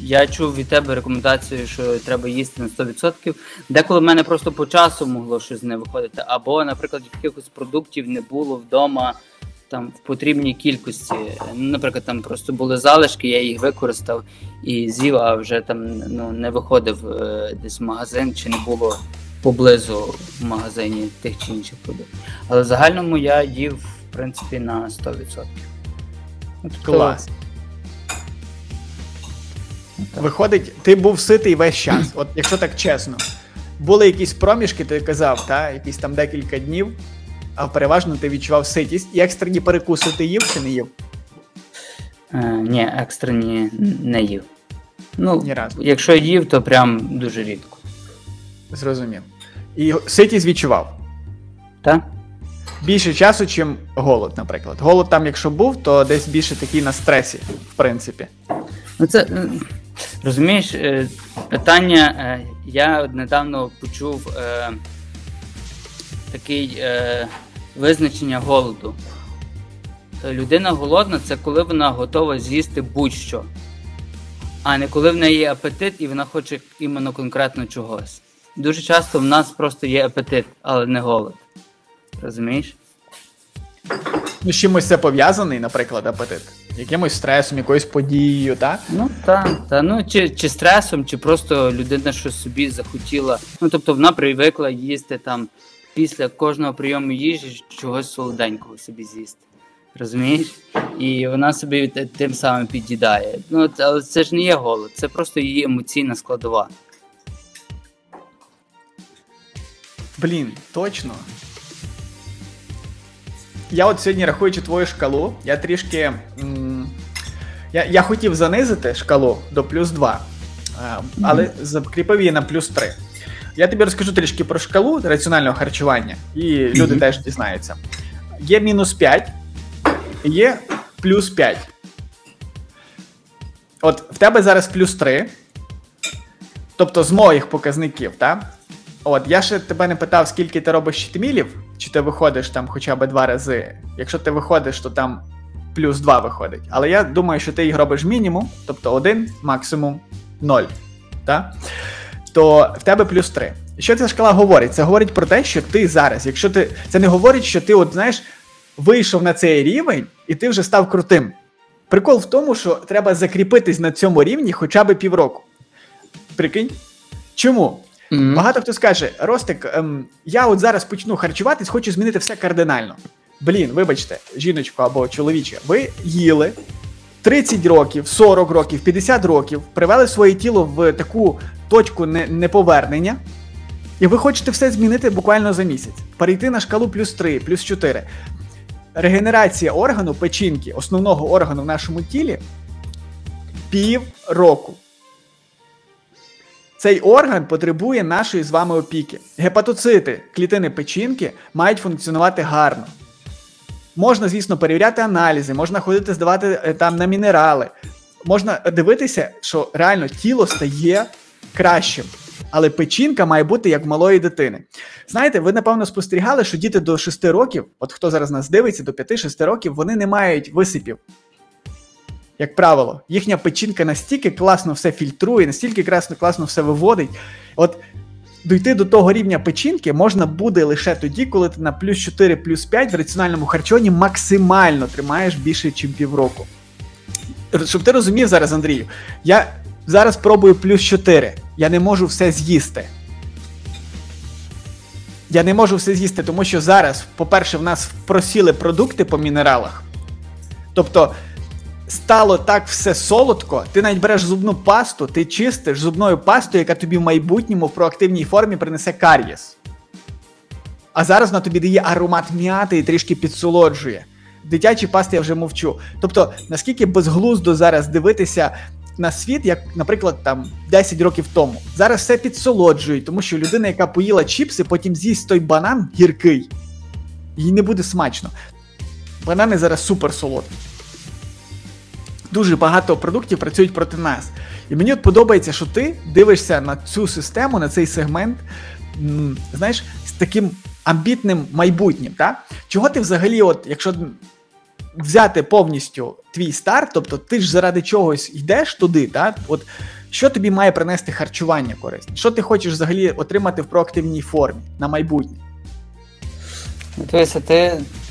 я чув від тебе рекомендацію, що треба їсти на 100%. Деколи в мене просто по часу могло щось не виходити. Або, наприклад, якихось продуктів не було вдома там, в потрібній кількості. Наприклад, там просто були залишки, я їх використав і з'їв, а вже там ну, не виходив десь в магазин, чи не було поблизу в магазині тих чи інших продуктів. Але в загальному я їв, в принципі, на 100%. Клас. Так. Виходить, ти був ситий весь час, от якщо так чесно. Були якісь проміжки, ти казав, та? Якісь там декілька днів, а переважно ти відчував ситість. І екстрені перекуси ти їв чи не їв? Ні, екстрені не їв. Ну, ні разу. Якщо їв, то прям дуже рідко. Зрозумів. І ситість відчував? Так. Більше часу, чим голод, наприклад. Голод там, якщо був, то десь більше такий на стресі, в принципі. Ну це, розумієш, питання, я недавно почув таке визначення голоду. Людина голодна – це коли вона готова з'їсти будь-що, а не коли в неї є апетит і вона хоче іменно конкретно чогось. Дуже часто в нас просто є апетит, але не голод. Розумієш? Ну, з чимось це пов'язаний, наприклад, апетит? Якимось стресом, якоюсь подією, так? Ну, так. Ну, чи стресом, чи просто людина щось собі захотіла. Ну, тобто, вона привикла їсти там після кожного прийому їжі чогось солоденького собі з'їсти. Розумієш? І вона собі тим самим під'їдає. Ну, але це ж не є голод, це просто її емоційна складова. Блін, точно. Я от сьогодні, рахуючи твою шкалу, я трішки... Я хотів занизити шкалу до плюс 2, але закріпив її на плюс 3. Я тобі розкажу трішки про шкалу раціонального харчування, і люди теж дізнаються. Є мінус 5, є плюс 5. От в тебе зараз плюс 3. Тобто з моїх показників, так? От, я ще тебе не питав, скільки ти робиш щитмілів, чи ти виходиш там хоча б 2 рази. Якщо ти виходиш, то там плюс 2 виходить. Але я думаю, що ти їх робиш мінімум, тобто 1, максимум 0, так? То в тебе плюс 3. Що ця шкала говорить? Це говорить про те, що ти зараз, якщо ти... Це не говорить, що ти, от знаєш, вийшов на цей рівень, і ти вже став крутим. Прикол в тому, що треба закріпитись на цьому рівні хоча б півроку. Прикинь? Чому? Багато хто скаже, Ростик, я от зараз почну харчуватись, хочу змінити все кардинально. Блін, вибачте, жіночку або чоловіче, ви їли 30 років, 40 років, 50 років, привели своє тіло в таку точку неповернення, і ви хочете все змінити буквально за місяць. Перейти на шкалу плюс 3, плюс 4. Регенерація органу, печінки, основного органу в нашому тілі, півроку. Цей орган потребує нашої з вами опіки. Гепатоцити, клітини печінки мають функціонувати гарно. Можна, звісно, перевіряти аналізи, можна ходити здавати там на мінерали. Можна дивитися, що реально тіло стає кращим. Але печінка має бути як в малої дитини. Знаєте, ви, напевно, спостерігали, що діти до 6 років, от хто зараз нас дивиться, до 5-6 років, вони не мають висипів. Як правило, їхня печінка настільки класно все фільтрує, настільки класно все виводить. От дійти до того рівня печінки можна буде лише тоді, коли ти на плюс 4, плюс 5 в раціональному харчуванні максимально тримаєш більше, ніж півроку. Щоб ти розумів зараз, Андрію, я зараз пробую плюс 4. Я не можу все з'їсти. Я не можу все з'їсти, тому що зараз, по-перше, в нас просіли продукти по мінералах. Тобто, стало так все солодко, ти навіть береш зубну пасту, ти чистиш зубною пастою, яка тобі в майбутньому в проактивній формі принесе карієс. А зараз вона тобі дає аромат м'яти і трішки підсолоджує. Дитячі пасти я вже мовчу. Тобто, наскільки безглуздо зараз дивитися на світ, як, наприклад, там 10 років тому. Зараз все підсолоджують, тому що людина, яка поїла чіпси, потім з'їсть той банан гіркий. Їй не буде смачно. Банани зараз супер солодкі. Дуже багато продуктів працюють проти нас. І мені от подобається, що ти дивишся на цю систему, на цей сегмент, знаєш, з таким амбітним майбутнім. Так? Чого ти взагалі, от, якщо взяти повністю твій старт, тобто ти ж заради чогось йдеш туди, так? От, що тобі має принести харчування корисне? Що ти хочеш взагалі отримати в проактивній формі на майбутнє? Дивися,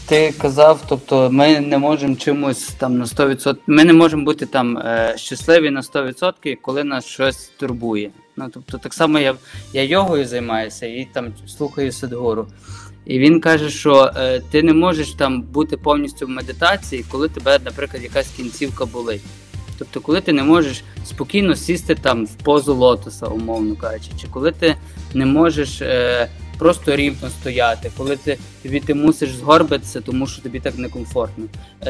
ти казав, тобто ми не можемо чимось там на 100%, ми не можемо бути там щасливі на 100%, коли нас щось турбує. Ну, тобто так само я йогою займаюся і там слухаю Садгуру. І він каже, що ти не можеш там бути повністю в медитації, коли тебе, наприклад, якась кінцівка болить. Тобто, коли ти не можеш спокійно сісти там в позу лотоса, умовно кажучи, чи коли ти не можеш просто рівно стояти, коли ти мусиш згорбитися, тому що тобі так некомфортно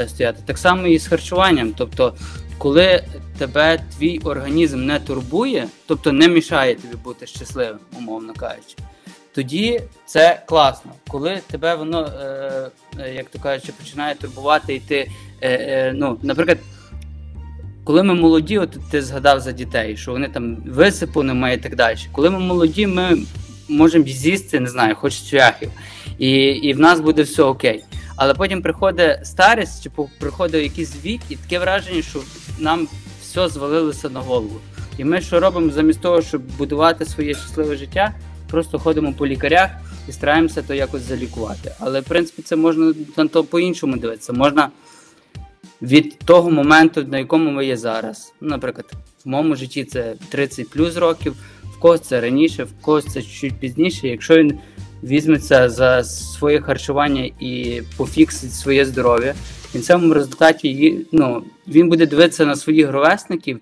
стояти. Так само і з харчуванням. Тобто, коли тебе твій організм не турбує, тобто не мішає тобі бути щасливим, умовно кажучи, тоді це класно. Коли тебе воно, як то кажучи, починає турбувати, і ти, ну, наприклад, коли ми молоді, от ти згадав за дітей, що вони там висипу немає і так далі. Коли ми молоді, ми можемо з'їсти, не знаю, хоч чвяхів, і в нас буде все окей. Але потім приходить старість, чи приходить якийсь вік, і таке враження, що нам все звалилося на голову. І ми що робимо замість того, щоб будувати своє щасливе життя? Просто ходимо по лікарях і стараємося то якось залікувати. Але, в принципі, це можна то по-іншому дивитися. Можна від того моменту, на якому ми є зараз. Наприклад, в моєму житті це 30 плюс років, в когось це раніше, в когось це чуть пізніше. Якщо він візьметься за своє харчування і пофіксить своє здоров'я, в цьому результаті, ну, він буде дивитися на своїх ровесників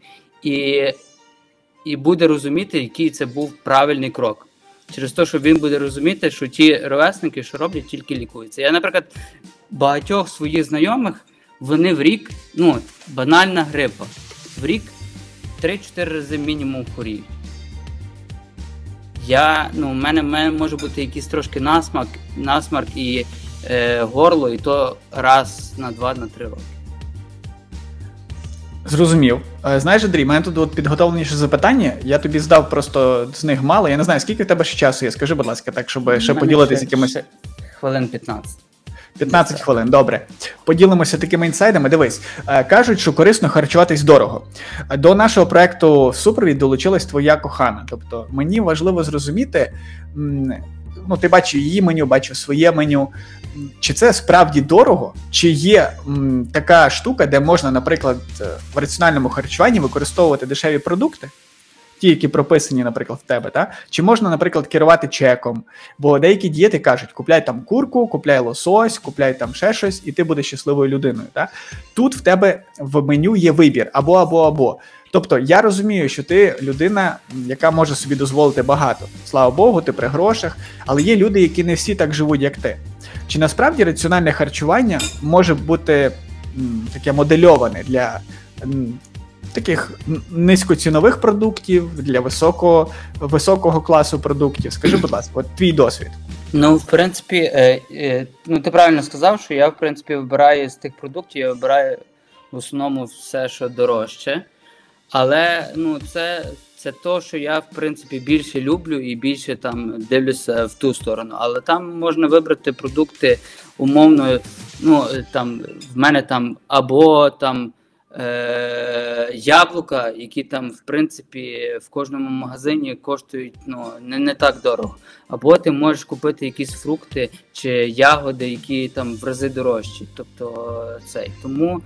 і буде розуміти, який це був правильний крок. Через те, що він буде розуміти, що ті ровесники, що роблять, тільки лікуються. Я, наприклад, багатьох своїх знайомих, вони в рік, ну, банальна грипа, в рік 3-4 рази мінімум хворіють. У мене може бути якийсь трошки насмарк, і горло, і то раз на 2-3 роки. Зрозумів. Знаєш, Андрій, мене тут підготовленіше запитання. Я тобі здав просто з них мало. Я не знаю, скільки в тебе ще часу є? Скажи, будь ласка, так, щоб ще поділитися якимось... Хвилин 15. 15 хвилин, добре. Поділимося такими інсайдами. Дивись, кажуть, що корисно харчуватись дорого. До нашого проєкту «Супровід» долучилась твоя кохана. Тобто, мені важливо зрозуміти, ну, ти бачив її меню, бачив своє меню. Чи це справді дорого? Чи є така штука, де можна, наприклад, в раціональному харчуванні використовувати дешеві продукти? Ті, які прописані, наприклад, в тебе, та? Чи можна, наприклад, керувати чеком? Бо деякі дієти кажуть, купляй там курку, купляй лосось, купляй там ще щось, і ти будеш щасливою людиною. Та? Тут в тебе в меню є вибір або. Тобто, я розумію, що ти людина, яка може собі дозволити багато. Слава Богу, ти при грошах, але є люди, які не всі так живуть, як ти. Чи насправді раціональне харчування може бути таке модельоване для... таких низькоцінових продуктів, для високого класу продуктів? Скажи, будь ласка, от твій досвід. Ну, в принципі, ти правильно сказав, що я, в принципі, вибираю з тих продуктів, я вибираю в основному все, що дорожче. Але, це то, що я, в принципі, більше люблю і більше там дивлюся в ту сторону. Але там можна вибрати продукти умовно, в мене там або там яблука, які там, в принципі, в кожному магазині коштують не так дорого. Або ти можеш купити якісь фрукти чи ягоди, які там в рази дорожчі. Тобто, тому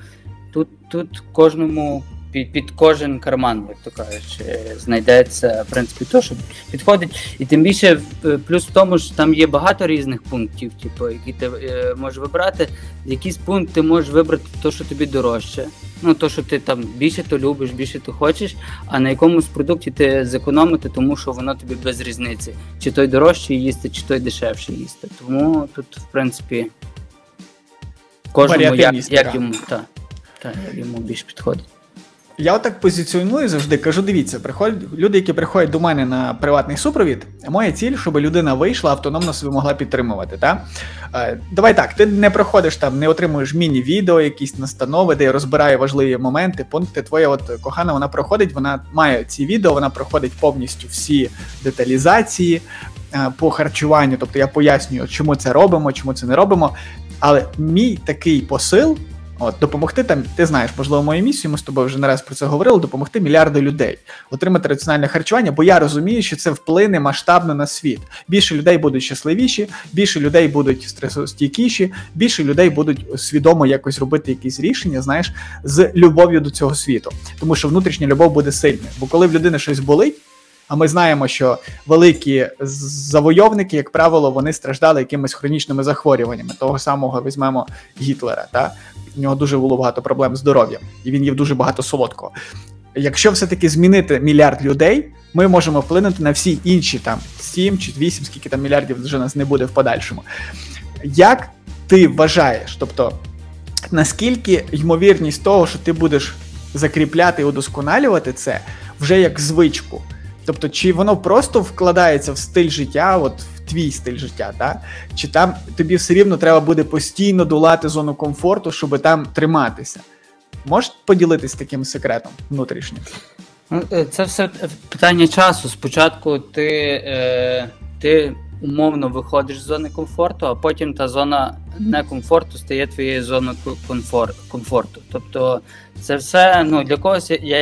тут кожному під кожен карман, як то кажуть, знайдеться, в принципі, то, що підходить. І тим більше плюс в тому, що там є багато різних пунктів, які ти можеш вибрати. Якийсь пункт ти можеш вибрати то, що тобі дорожче. То, що ти там більше то любиш, більше то хочеш, а на якомусь продукті ти зекономити, тому що воно тобі без різниці. Чи той дорожче їсти, чи той дешевше їсти. Тому тут, в принципі, кожному як йому більш підходить. Я отак позиціоную завжди, кажу, дивіться, люди, які приходять до мене на приватний супровід, моя ціль, щоб людина вийшла, автономно себе могла підтримувати. Та? Давай так, ти не проходиш там, не отримуєш міні-відео, якісь настанови, де я розбираю важливі моменти, пункти. Твоя от кохана, вона проходить, вона має ці відео, вона проходить повністю всі деталізації по харчуванню, тобто я пояснюю, чому це робимо, чому це не робимо, але мій такий посил, допомогти там, ти знаєш, можливо, мою місію, ми з тобою вже не раз про це говорили, допомогти мільярду людей отримати раціональне харчування, бо я розумію, що це вплине масштабно на світ. Більше людей будуть щасливіші, більше людей будуть стресостійкіші, більше людей будуть свідомо якось робити якісь рішення, знаєш, з любов'ю до цього світу. Тому що внутрішня любов буде сильною. Бо коли в людини щось болить, а ми знаємо, що великі завойовники, як правило, вони страждали якимись хронічними захворюваннями. Того самого візьмемо Гітлера, та? У нього дуже було багато проблем з здоров'ям, і він їв дуже багато солодкого. Якщо все-таки змінити мільярд людей, ми можемо вплинути на всі інші там 7 чи 8, скільки там мільярдів вже нас не буде в подальшому. Як ти вважаєш, тобто, наскільки ймовірність того, що ти будеш закріпляти і удосконалювати це вже як звичку? Тобто, чи воно просто вкладається в стиль життя, от в твій стиль життя, та? Чи там тобі все рівно треба буде постійно долати зону комфорту, щоб там триматися? Можеш поділитись таким секретом внутрішнім? Це все питання часу. Спочатку ти умовно виходиш з зони комфорту, а потім та зона некомфорту стає твоєю зоною комфорту. Тобто це все, для когось, я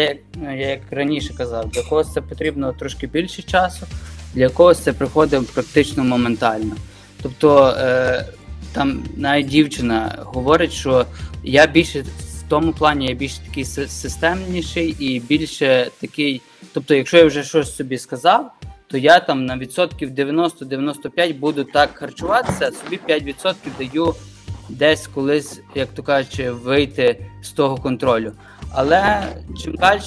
як раніше казав, для когось це потрібно трошки більше часу, для когось це приходить практично моментально. Тобто там навіть дівчина говорить, що я більше в тому плані, я більше такий системніший і більше такий, тобто якщо я вже щось собі сказав, то я там на відсотків 90-95 буду так харчуватися, собі 5% даю десь колись, як то кажучи, вийти з того контролю. Але чим далі,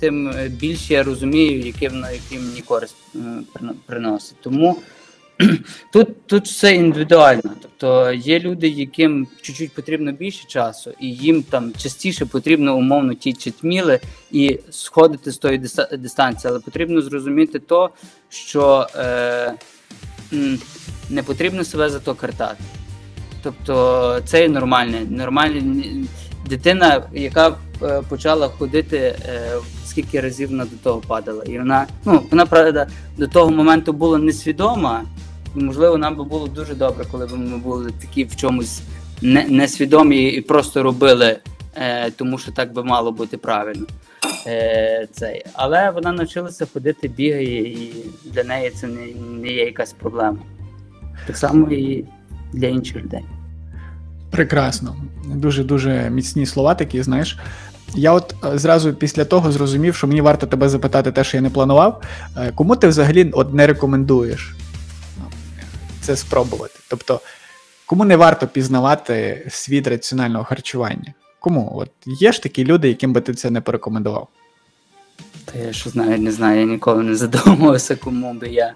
тим більше я розумію, яким мені користь приносить. Тому тут все індивідуально. Тобто є люди, яким чуть-чуть потрібно більше часу, і їм там частіше потрібно умовно ті читміли і сходити з тої дистанції. Але потрібно зрозуміти то, що не потрібно себе за то картати. Тобто це нормальна дитина, яка почала ходити, скільки разів вона до того падала. І вона, правда, до того моменту була несвідома, і, можливо, нам би було дуже добре, коли б ми були такі в чомусь несвідомі і просто робили, тому що так би мало бути правильно. Але вона навчилася ходити, бігає, і для неї це не є якась проблема. Так само і для інших людей. Прекрасно. Дуже-дуже міцні слова такі, знаєш. Я от зразу після того зрозумів, що мені варто тебе запитати те, що я не планував. Кому ти взагалі не рекомендуєш це спробувати? Тобто, кому не варто пізнавати світ раціонального харчування? Кому? От є ж такі люди, яким би ти це не порекомендував? Та я що знаю, не знаю. Я ніколи не задумувався, кому би я...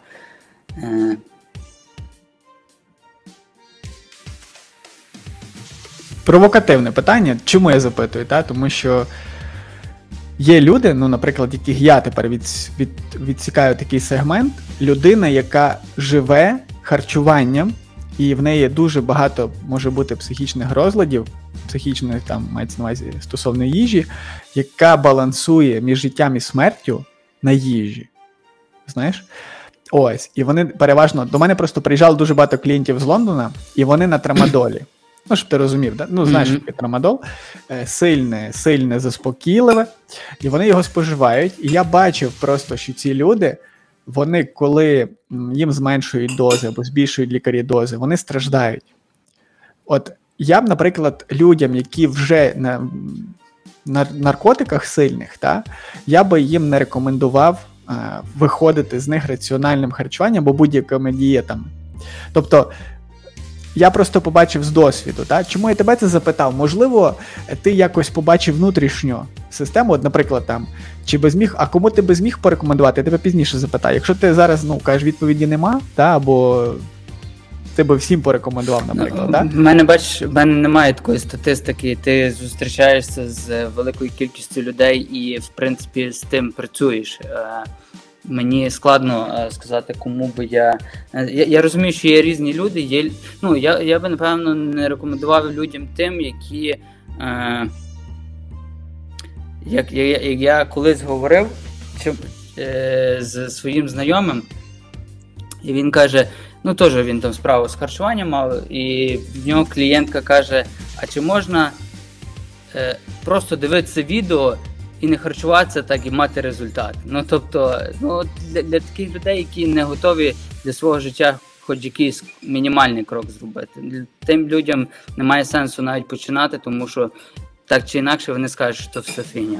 Провокативне питання, чому я запитую, та? Тому що є люди, наприклад, яких я тепер відсікаю такий сегмент, людина, яка живе харчуванням, і в неї дуже багато може бути психічних розладів, психічних, там, мається на увазі, стосовно їжі, яка балансує між життям і смертю на їжі, знаєш? Ось, і вони переважно, до мене просто приїжджало дуже багато клієнтів з Лондона, і вони на трамадолі. Щоб ти розумів, да? Знаєш, який трамадол, сильне, заспокійливе, і вони його споживають. І я бачив просто, що ці люди, вони, коли їм зменшують дози або збільшують лікарі дози, вони страждають. От я б, наприклад, людям, які вже на наркотиках сильних, та, я би їм не рекомендував виходити з них раціональним харчуванням або будь-якими дієтами. Тобто, я просто побачив з досвіду. Та? Чому я тебе це запитав? Можливо, ти якось побачив внутрішню систему, от, наприклад, там, чи би зміг, а кому ти би зміг порекомендувати? Я тебе пізніше запитаю. Якщо ти зараз, кажеш, відповіді нема, та? Або ти би всім порекомендував, наприклад. В мене немає такої статистики. Ти зустрічаєшся з великою кількістю людей і, в принципі, з тим працюєш. Мені складно сказати, кому би я... Я розумію, що є різні люди. Є... Я би, напевно, не рекомендував людям тим, які... Як я колись говорив з своїм знайомим, і він каже, теж він там справу з харчуванням мав, і в нього клієнтка каже, а чи можна просто дивитися відео, і не харчуватися так, і мати результат. Тобто, для таких людей, які не готові для свого життя хоч якийсь мінімальний крок зробити. Тим людям немає сенсу навіть починати, тому що так чи інакше вони скажуть, що все фігня.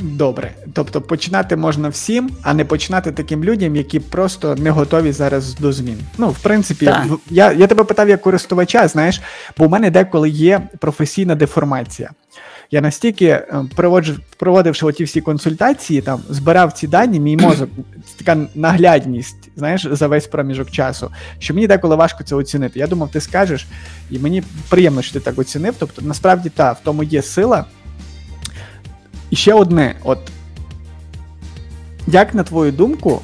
Добре. Тобто починати можна всім, а не починати таким людям, які просто не готові зараз до змін. В принципі, я тебе питав як користувача, знаєш, бо у мене деколи є професійна деформація. Я настільки, проводивши оті всі консультації, там, збирав ці дані, мій мозок, така наглядність, знаєш, за весь проміжок часу, що мені деколи важко це оцінити. Я думав, ти скажеш, і мені приємно, що ти так оцінив, тобто, насправді, в тому є сила. І ще одне, як, на твою думку,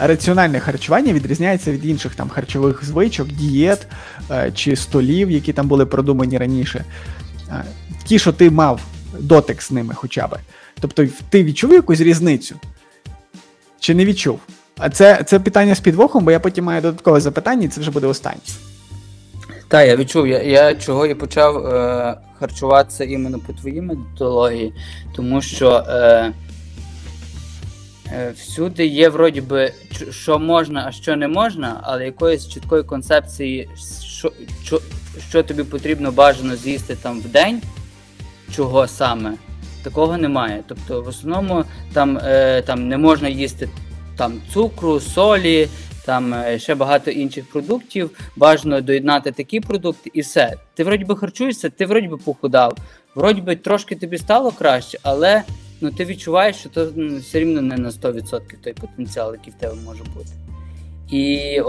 раціональне харчування відрізняється від інших там харчових звичок, дієт чи столів, які там були продумані раніше? Ті, що ти мав дотик з ними хоча б. Тобто, ти відчув якусь різницю? Чи не відчув? А це питання з підвохом, бо я потім маю додаткове запитання, і це вже буде останнє. Так, я відчув. Я почав харчуватися іменно по твоїй методології, тому що всюди є, вроді би, що можна, а що не можна, але якоїсь чіткої концепції, що тобі потрібно бажано з'їсти там в день, чого саме, такого немає. Тобто, в основному, там не можна їсти цукру, солі, там ще багато інших продуктів, бажано доєднати такі продукти і все. Ти, вроді би, харчуєшся, ти, вроді би, похудав, вроді би, трошки тобі стало краще, але ти відчуваєш, що то все рівно не на 100% той потенціал, який в тебе може бути. І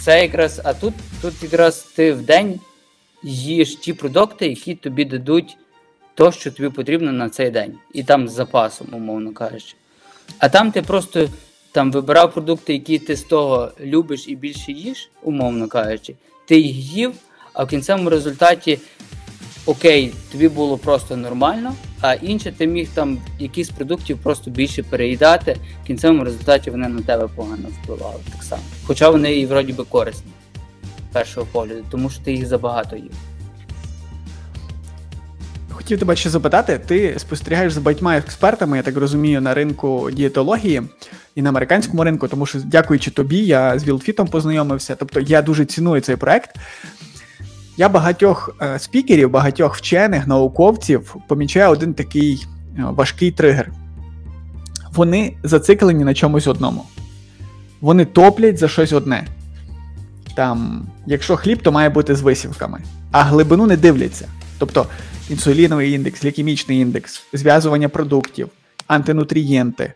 це якраз, а тут якраз ти в день їж ті продукти, які тобі дадуть то, що тобі потрібно на цей день. І там з запасом, умовно кажучи. А там ти просто там вибирав продукти, які ти з того любиш і більше їш, умовно кажучи, ти їх їв, а в кінцевому результаті окей, тобі було просто нормально, а інше ти міг там якісь продуктів просто більше переїдати, в кінцевому результаті вони на тебе погано впливали так само. Хоча вони і вроді би корисні першого погляду, тому що ти їх забагато їв. Хотів тебе ще запитати, ти спостерігаєш за багатьма експертами, я так розумію, на ринку дієтології і на американському ринку, тому що, дякуючи тобі, я з WildFit познайомився, тобто я дуже ціную цей проект. Я багатьох спікерів, багатьох вчених, науковців помічаю один такий важкий тригер. Вони зациклені на чомусь одному. Вони топлять за щось одне. Там, якщо хліб, то має бути з висівками, а глибину не дивляться. Тобто інсуліновий індекс, глікемічний індекс, зв'язування продуктів, антинутрієнти,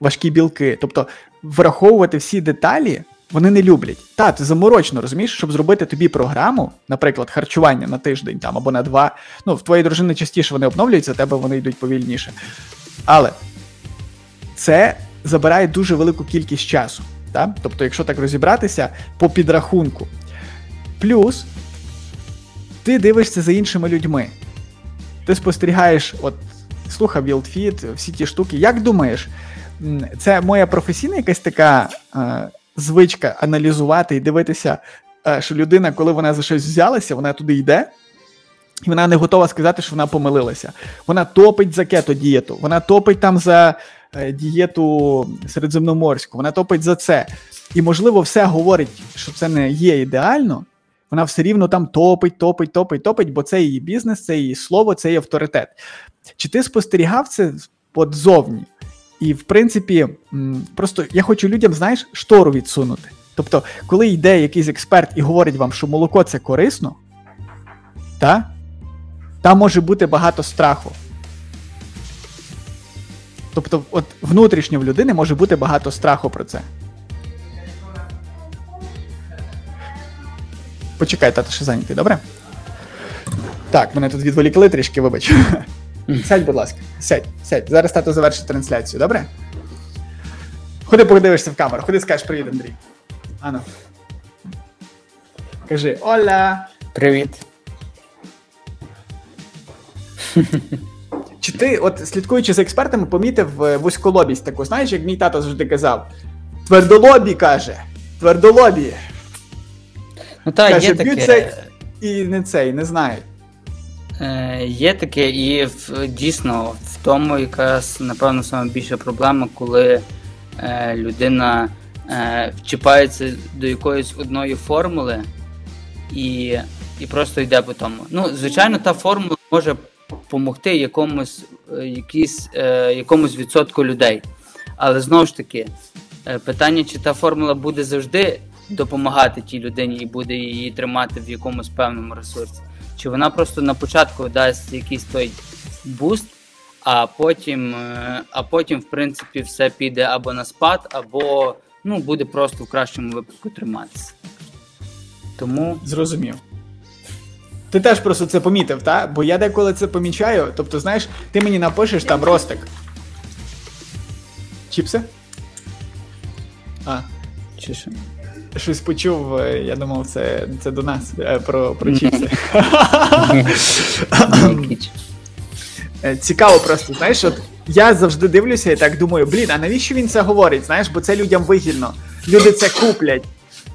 важкі білки. Тобто враховувати всі деталі вони не люблять. Та, це заморочно, розумієш, щоб зробити тобі програму, наприклад, харчування на тиждень там, або на два. Ну, в твоїй дружини частіше вони обновлюються, в тебе вони йдуть повільніше. Але це забирає дуже велику кількість часу. Та? Тобто, якщо так розібратися, по підрахунку. Плюс ти дивишся за іншими людьми. Ти спостерігаєш, от, слухав WildFit, всі ті штуки. Як думаєш, це моя професійна якась така звичка аналізувати і дивитися, що людина, коли вона за щось взялася, вона туди йде, і вона не готова сказати, що вона помилилася. Вона топить за кето-дієту, вона топить там за дієту середземноморську, вона топить за це. І, можливо, все говорить, що це не є ідеально, вона все рівно там топить, бо це її бізнес, це її слово, це її авторитет. Чи ти спостерігав це от зовні? І, в принципі, просто я хочу людям, знаєш, штору відсунути. Тобто, коли йде якийсь експерт і говорить вам, що молоко – це корисно, та? Там може бути багато страху. Тобто, от внутрішньо в людини може бути багато страху про це. Почекай, тато ще зайнятий, добре? Так, мене тут відволікли трішки, вибач. Сядь, будь ласка, сядь. Зараз тато завершить трансляцію, добре? Ходи, подивишся в камеру, ходи, скажеш привіт, Андрій. Ану. Кажи, оля! Привіт. Чи ти, от слідкуючи за експертами, помітив вузьколобість таку, знаєш, як мій тато завжди казав? Твердолобі, каже, твердолобі. Ну так, каже, є таке. Б'ються і не цей, не знають. Є таке, і дійсно в тому якраз, напевно, найбільша проблема, коли людина вчіпається до якоїсь одної формули і просто йде по тому. Ну, звичайно, та формула може допомогти якомусь відсотку людей. Але знову ж таки, питання, чи та формула буде завжди допомагати тій людині і буде її тримати в якомусь певному ресурсі. Чи вона просто на початку дасть якийсь той буст, а потім, в принципі, все піде або на спад, або ну, буде просто в кращому випадку триматися. Тому... Зрозумів. Ти теж просто це помітив, та? Бо я деколи це помічаю. Тобто, знаєш, ти мені напишеш там ростик. Чіпси? А. Чи що? Щось почув, я думав, це до нас, про чіпси. Цікаво просто, знаєш, от я завжди дивлюся і так думаю, блін, а навіщо він це говорить, знаєш, бо це людям вигідно, люди це куплять.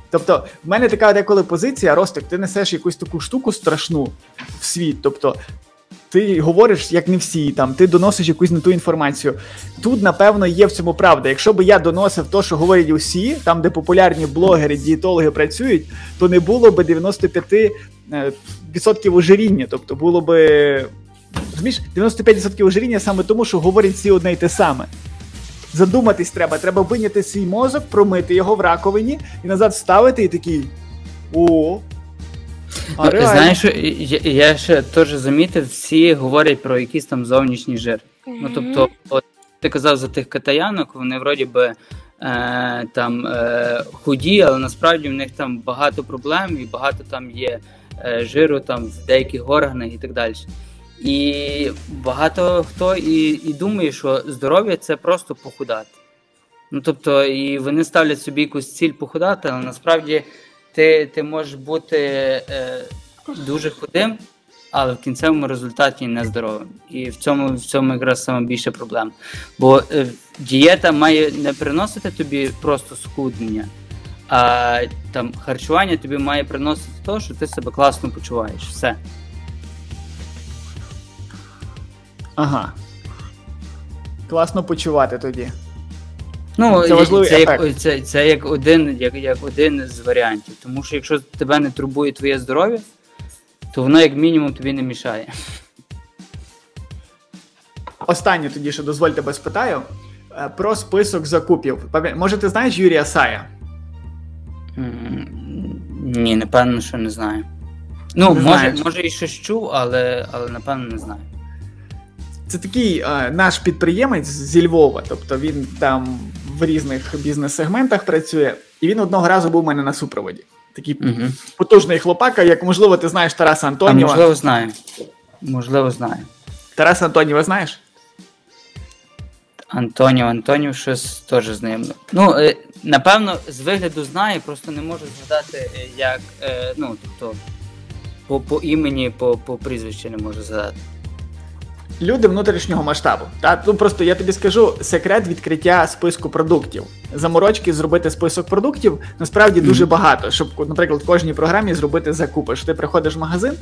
Тобто, в мене така деколи позиція, Ростик, ти несеш якусь таку штуку страшну в світ, тобто, ти говориш, як не всі, там, ти доносиш якусь не ту інформацію. Тут, напевно, є в цьому правда. Якщо б я доносив те, що говорять усі, там, де популярні блогери, дієтологи працюють, то не було б 95% ожиріння. Тобто було б, розумієш, 95% ожиріння саме тому, що говорять всі одне й те саме. Задуматись треба виняти свій мозок, промити його в раковині і назад ставити і такий, о. Ну, знаєш, я ще теж замітив, всі говорять про якийсь там зовнішній жир. Ну, тобто, от, ти казав за тих китаянок, вони вроді би худі, але насправді в них там багато проблем і багато там є жиру там, в деяких органах і так далі. І багато хто і думає, що здоров'я – це просто похудати. Ну, тобто, і вони ставлять собі якусь ціль похудати, але насправді ти можеш бути дуже худим, але в кінцевому результаті нездоровим. І в цьому якраз саме більше проблем. Бо дієта має не приносити тобі просто схуднення, а там харчування тобі має приносити те, що ти себе класно почуваєш. Все. Ага. Класно почувати тоді. Ну, це як один з варіантів. Тому що якщо тебе не турбує твоє здоров'я, то воно як мінімум тобі не мішає. Останнє тоді, що дозволь тебе спитаю, про список закупів. Може, ти знаєш Юрія Сая? Ні, напевно, що не знаю. Ну, може і щось чув, але напевно не знаю. Це такий наш підприємець зі Львова, тобто він там в різних бізнес-сегментах працює, і він одного разу був у мене на супроводі. Такий потужний хлопака, як, можливо, ти знаєш Тараса Антоніва. Можливо, знаю. Тараса Антоніва знаєш? Антонів щось теж знайомо. Ну, напевно, з вигляду знаю, просто не можу згадати, як, ну, тобто, по імені, по прізвищі не можу згадати. Люди внутрішнього масштабу. Та, ну, просто я тобі скажу секрет відкриття списку продуктів. Заморочки зробити список продуктів насправді дуже багато, щоб, наприклад, в кожній програмі зробити закупи. Що ти приходиш в магазин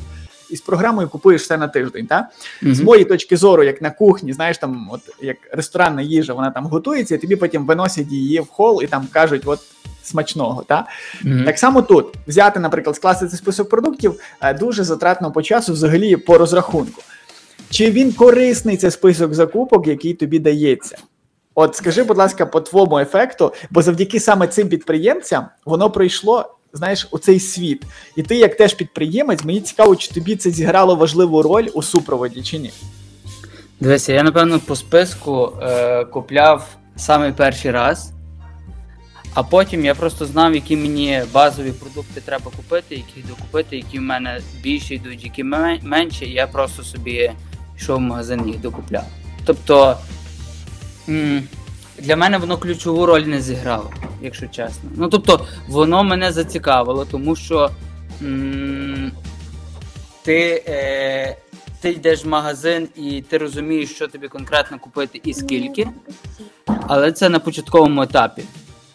і з програмою купуєш все на тиждень. Та? З моєї точки зору, як на кухні, знаєш, там, от, як ресторанна їжа, вона там готується, і тобі потім виносять її в хол і там кажуть, от, смачного. Та? Так само тут. Взяти, наприклад, скласти цей список продуктів дуже затратно по часу, взагалі по розрахунку. Чи він корисний, цей список закупок, який тобі дається? От скажи, будь ласка, по твоєму ефекту, бо завдяки саме цим підприємцям воно пройшло, знаєш, у цей світ. І ти, як теж підприємець, мені цікаво, чи тобі це зіграло важливу роль у супроводі, чи ні? Дивися, я, напевно, по списку купляв саме перший раз, а потім я просто знав, які мені базові продукти треба купити, які докупити, які в мене більше йдуть, які менше, я просто собі йшов в магазин їх докупляв. Тобто, для мене воно ключову роль не зіграло, якщо чесно. Ну, тобто, воно мене зацікавило, тому що ти йдеш в магазин і ти розумієш, що тобі конкретно купити і скільки, але це на початковому етапі.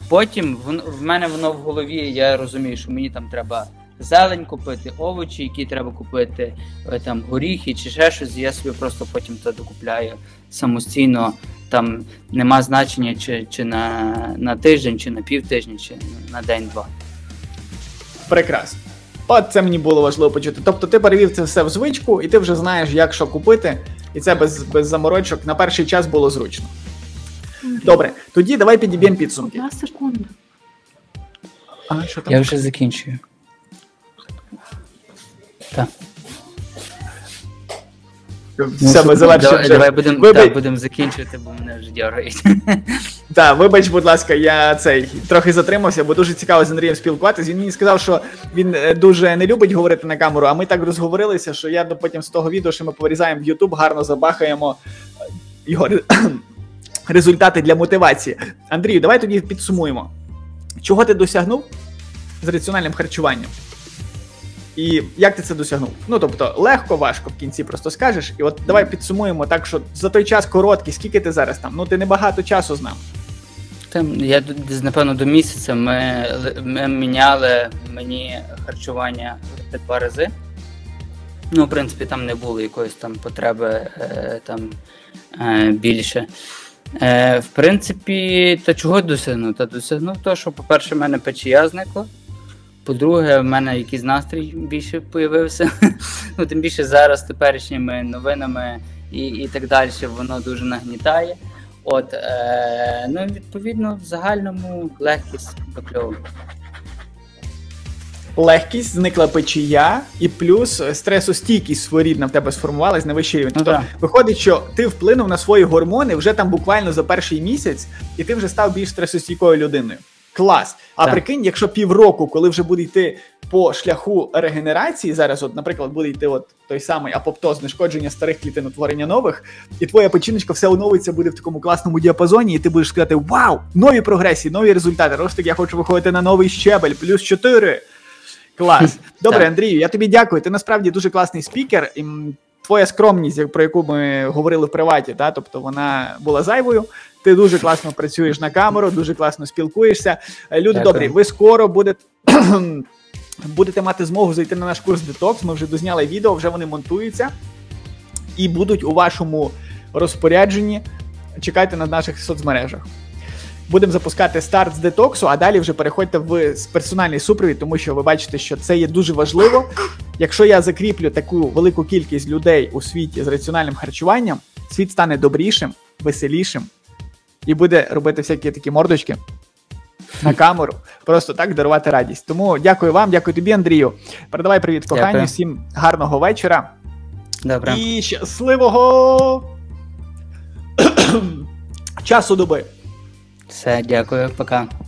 Потім в мене воно в голові, я розумію, що мені там треба зелень купити, овочі, які треба купити, там, горіхи чи ще щось, я собі просто потім це докупляю самостійно, там нема значення чи на тиждень, чи на півтижня, чи на день-два. Прекрасно. От це мені було важливо почути. Тобто ти перевів це все в звичку, і ти вже знаєш, як що купити, і це без заморочок на перший час було зручно. Добре, тоді давай підіб'ємо підсумки. Одна секунда. А, що там? Я вже закінчую. Так. Все, ми завершимо. Давай будемо закінчувати, бо мене вже дергають. Так, вибач, будь ласка, я трохи затримався, бо дуже цікаво з Андрієм спілкуватися. Він мені сказав, що він дуже не любить говорити на камеру, а ми так розговорилися, що я потім з того відео, що ми порізаємо в YouTube, гарно забахаємо його... результати для мотивації. Андрію, давай тоді підсумуємо. Чого ти досягнув з раціональним харчуванням? І як ти це досягнув? Ну, тобто, легко, важко, в кінці просто скажеш. І от давай підсумуємо так, що за той час короткий, скільки ти зараз там? Ну, ти небагато часу з нами. Я, напевно, до місяця ми міняли мені харчування 2 рази. Ну, в принципі, там не було якоїсь там потреби більше. В принципі, та чого досягнув? Та досягнув того, що, по-перше, в мене печія зникла. По-друге, в мене якийсь настрій більше появився. Ну, тим більше зараз теперішніми новинами і так далі воно дуже нагнітає. От, ну, відповідно, в загальному легкість покльову. Легкість, зникла печія, і плюс стресостійкість своєрідна в тебе сформувалась на вищий рівень. Тобто, виходить, що ти вплинув на свої гормони вже там буквально за перший місяць, і ти вже став більш стресостійкою людиною. Клас. А так, прикинь, якщо півроку, коли вже буде йти по шляху регенерації, зараз, от, наприклад, буде йти от той самий апоптоз, знешкодження старих клітин, утворення нових, і твоя печіночка все оновиться, буде в такому класному діапазоні, і ти будеш сказати: вау, нові прогресії, нові результати, Ростик, я хочу виходити на новий щебель, +4. Клас. Добре, Андрію, я тобі дякую, ти насправді дуже класний спікер, і твоя скромність, про яку ми говорили в приваті, та, тобто вона була зайвою. Ти дуже класно працюєш на камеру, дуже класно спілкуєшся. Люди добрі, ви скоро будете мати змогу зайти на наш курс Detox. Ми вже дозняли відео, вже вони монтуються і будуть у вашому розпорядженні. Чекайте на наших соцмережах. Будемо запускати старт з детоксу, а далі вже переходьте в персональний супровід, тому що ви бачите, що це є дуже важливо. Якщо я закріплю таку велику кількість людей у світі з раціональним харчуванням, світ стане добрішим, веселішим і буде робити всякі такі мордочки на камеру, просто так дарувати радість. Тому дякую вам, дякую тобі, Андрію. Передавай привіт коханню, всім гарного вечора. Добре. І щасливого часу доби. Все, дякую, пока.